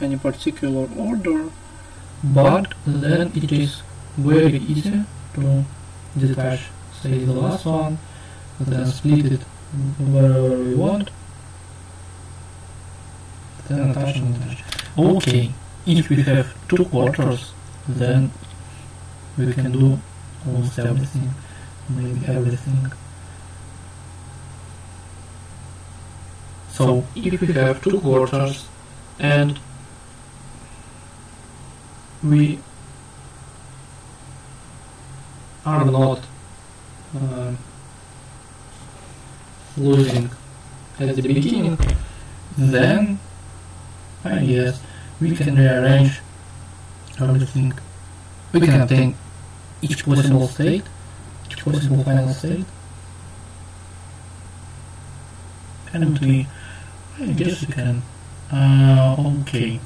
any particular order, but then it is very easy to detach, say, the last one and then split it wherever we want, then attach and attach. Okay, if we have two quarters, then we can do almost everything, maybe everything. So if we have two quarters and we are not uh, losing at the beginning, then I guess we can rearrange everything. We can obtain each possible state, each possible final state, and we, I guess we can, uh, okay.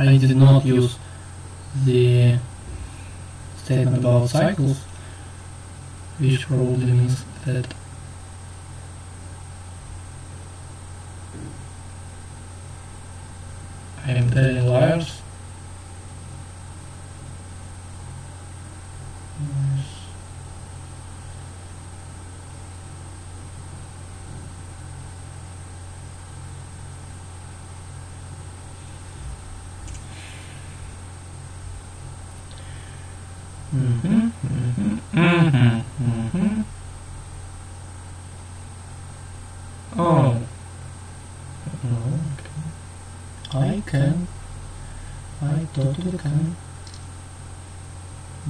I did not use the statement about cycles, which probably means that I am telling liars. Mm-hmm, mm-hmm, mm-hmm, mm-hmm. Oh, okay. I can. I totally can.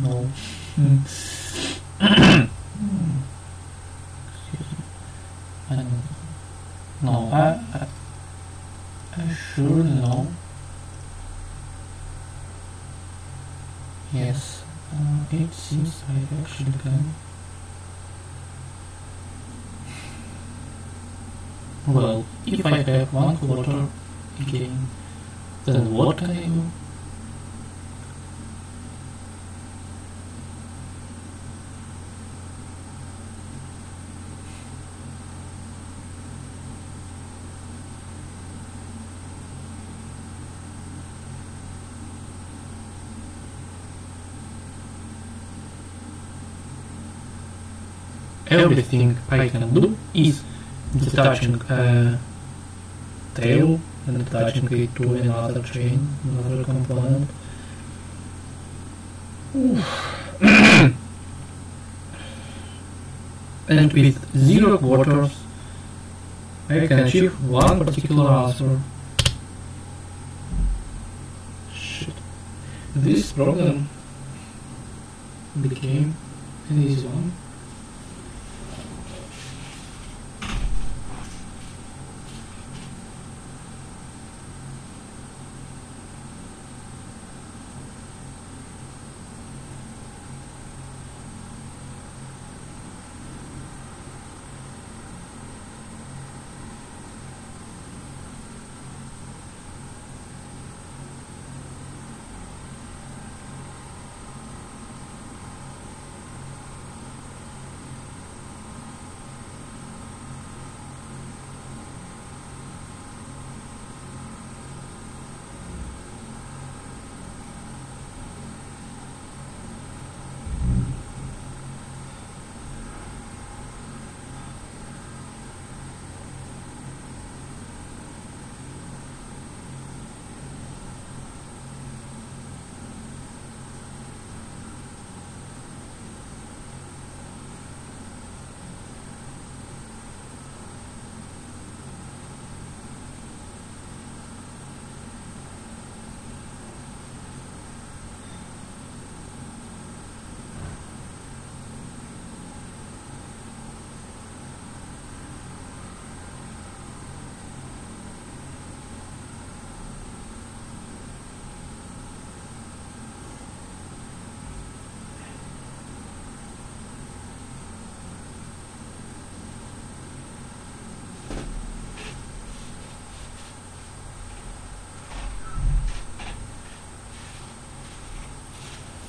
No. Mm. Excuse me. I don't know. No, I, I, I sure know. Yes. Uh, it seems I actually can. Well, if I have one quarter again, then what can I do? Everything I can do is detaching a tail and attaching it to another chain, another component. And with zero quarters, I can achieve one particular answer. Shit. This problem became an easy one.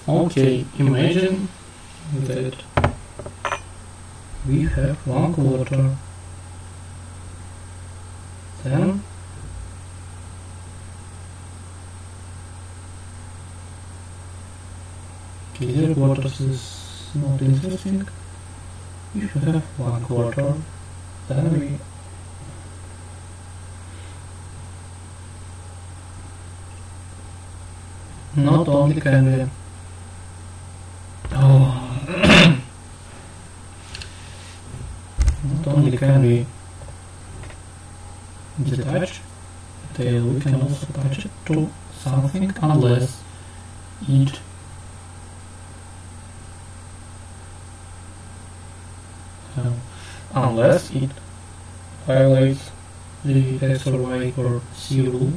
Okay, imagine that we have one quarter, then Zero quarters is not interesting. If you have one quarter, then we not only can we oh. not only can we detach the tail, we can also attach it to something unless it uh, unless it violates the X or Y or C rule.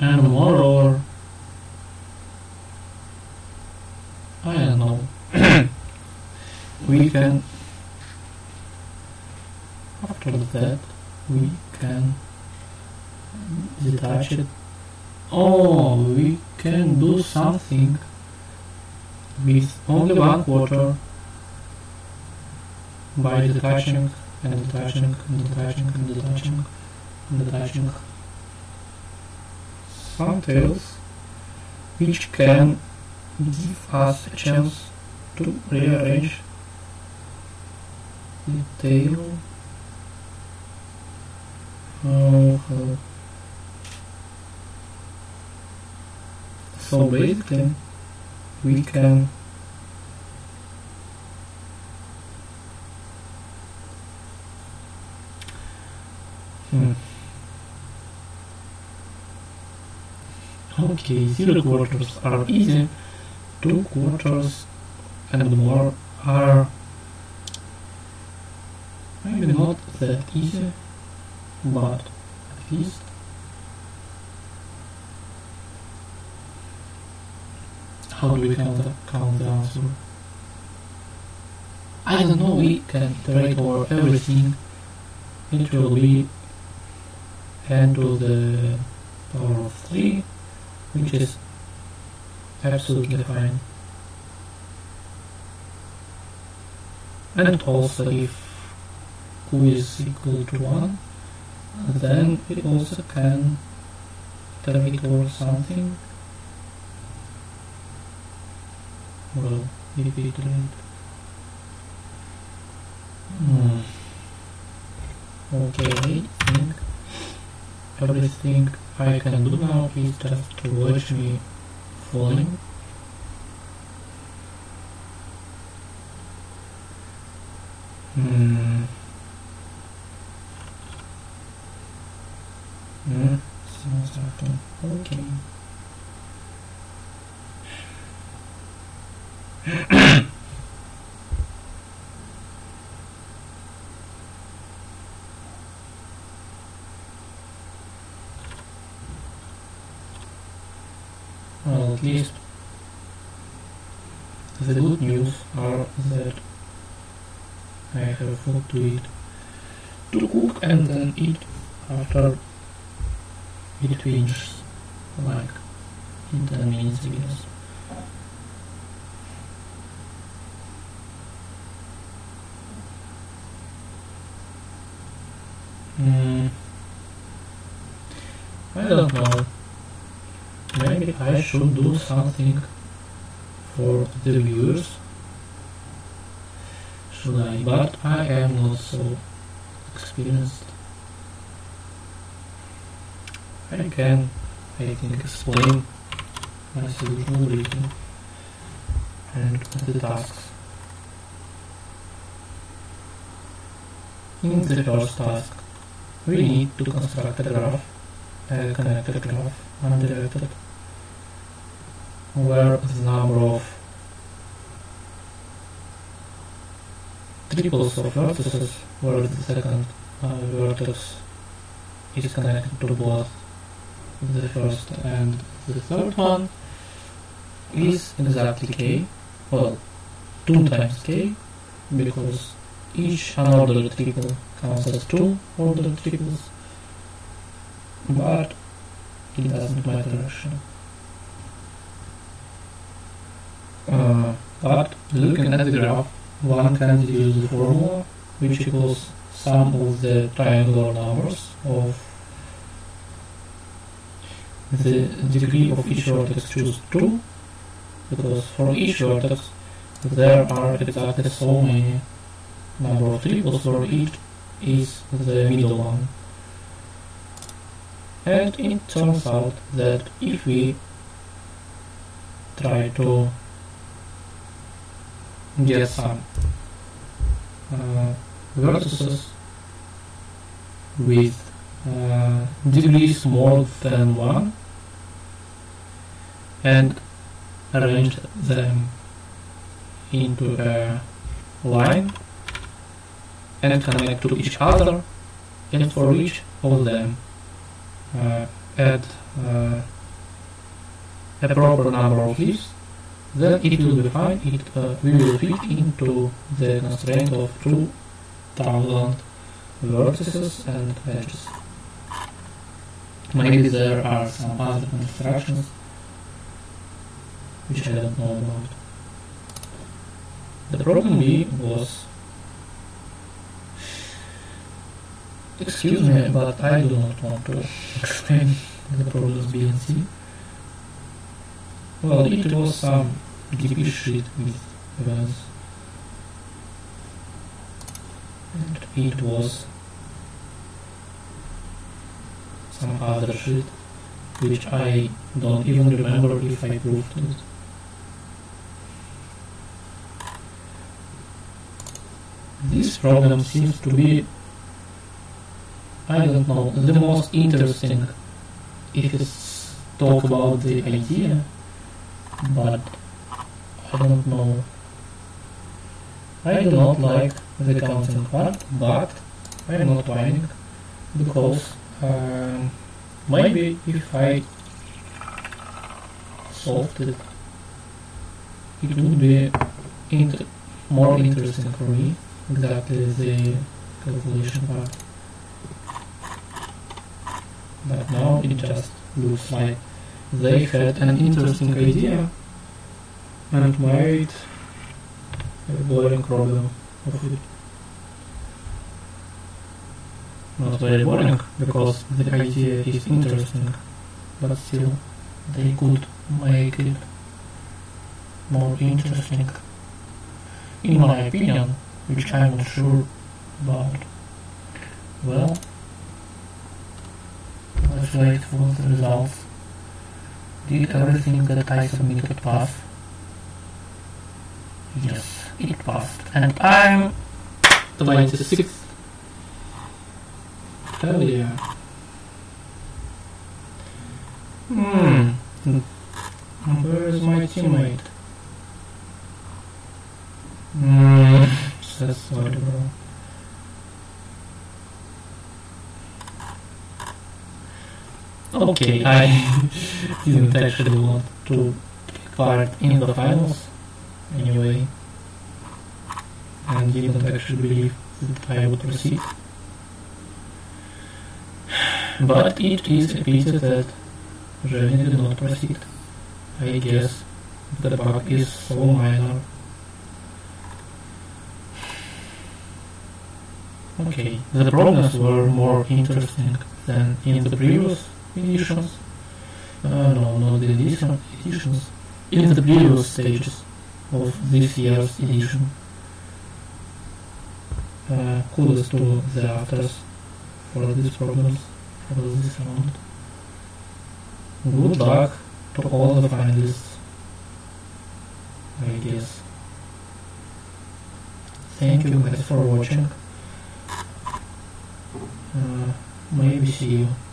And moreover, I don't know, we can, after that, we can detach it. Oh, we can do something with only one quarter by detaching and detaching and detaching and detaching and detaching. Some tails, which can give us a chance to rearrange the tail. Uh-huh. So basically, we can hmm. Okay, zero quarters are easy, two quarters and more are maybe not that easy, but at least how do we count the, count the answer? I don't know, we can iterate over everything, it will be n to the power of three, which is absolutely fine. And also if q is equal to one, then we also can iterate over something. Well, if we iterate. Hmm. Okay, I think everything I can do now is just to watch me falling. Mm. Mm. Okay. Well, at least the good news are that I have food to eat, to cook and then eat after it finishes, like in ten minutes I guess. Mm. I don't know. Maybe I should do something for the viewers, should I? But I am not so experienced. I can, I think, explain my solution reading and the tasks. In the first task, we need to construct a graph, a connected graph, undirected, where the number of triples of vertices, where the second uh, vertex is connected to both the first and the third one, is exactly k, well, two times k, because each unordered triple counts as two ordered triples, but it doesn't matter actually. Uh, but looking at the graph, one can use the formula which equals sum of the triangular numbers of the degree of issuer text choose two, because for issuer text there are exactly so many number of triples where it is the middle one. And it turns out that if we try to get some uh, vertices with uh, degrees more than one and arrange them into a line and connect to each other, and for each of them uh, add uh, a proper number of leaves, then it will be fine. It uh, will fit into the constraint of two thousand vertices and edges. Maybe there are some other constructions which I don't know about. The problem B was, excuse me, but I do not want to explain the problems B and C. Well, it was some D P shit with events, and it was some other shit which I don't even remember if I proved it. This problem seems to be, I don't know, the most interesting if it's talk about the idea, but I don't know. I do not like the counting part, but I'm not whining, because um, maybe if I solved it, it would be inter more interesting for me, exactly the calculation part. But now it just looks like they had an interesting idea and made a boring problem of it. Not very boring, because the idea is interesting, but still they could make it more interesting, in my opinion, which I'm not sure about. Well, let's wait for the results. Did everything that I submitted pass? Yes, it passed. And I'm twenty-sixth. Hell yeah. Hmm. Where is my teammate? Hmm. That's sorry, bro. Okay, I didn't actually want to take part in the finals anyway, and didn't actually believe that I would proceed. But it is a pity that Reni did not proceed. I guess the bug is so minor. Okay, the problems were more interesting than in the previous editions, uh, no, not the edition, editions, in the previous stages of this year's edition. Uh, kudos to the authors for these problems, for this round. Good luck to all the finalists, I guess. Thank you guys for watching. Uh, maybe see you.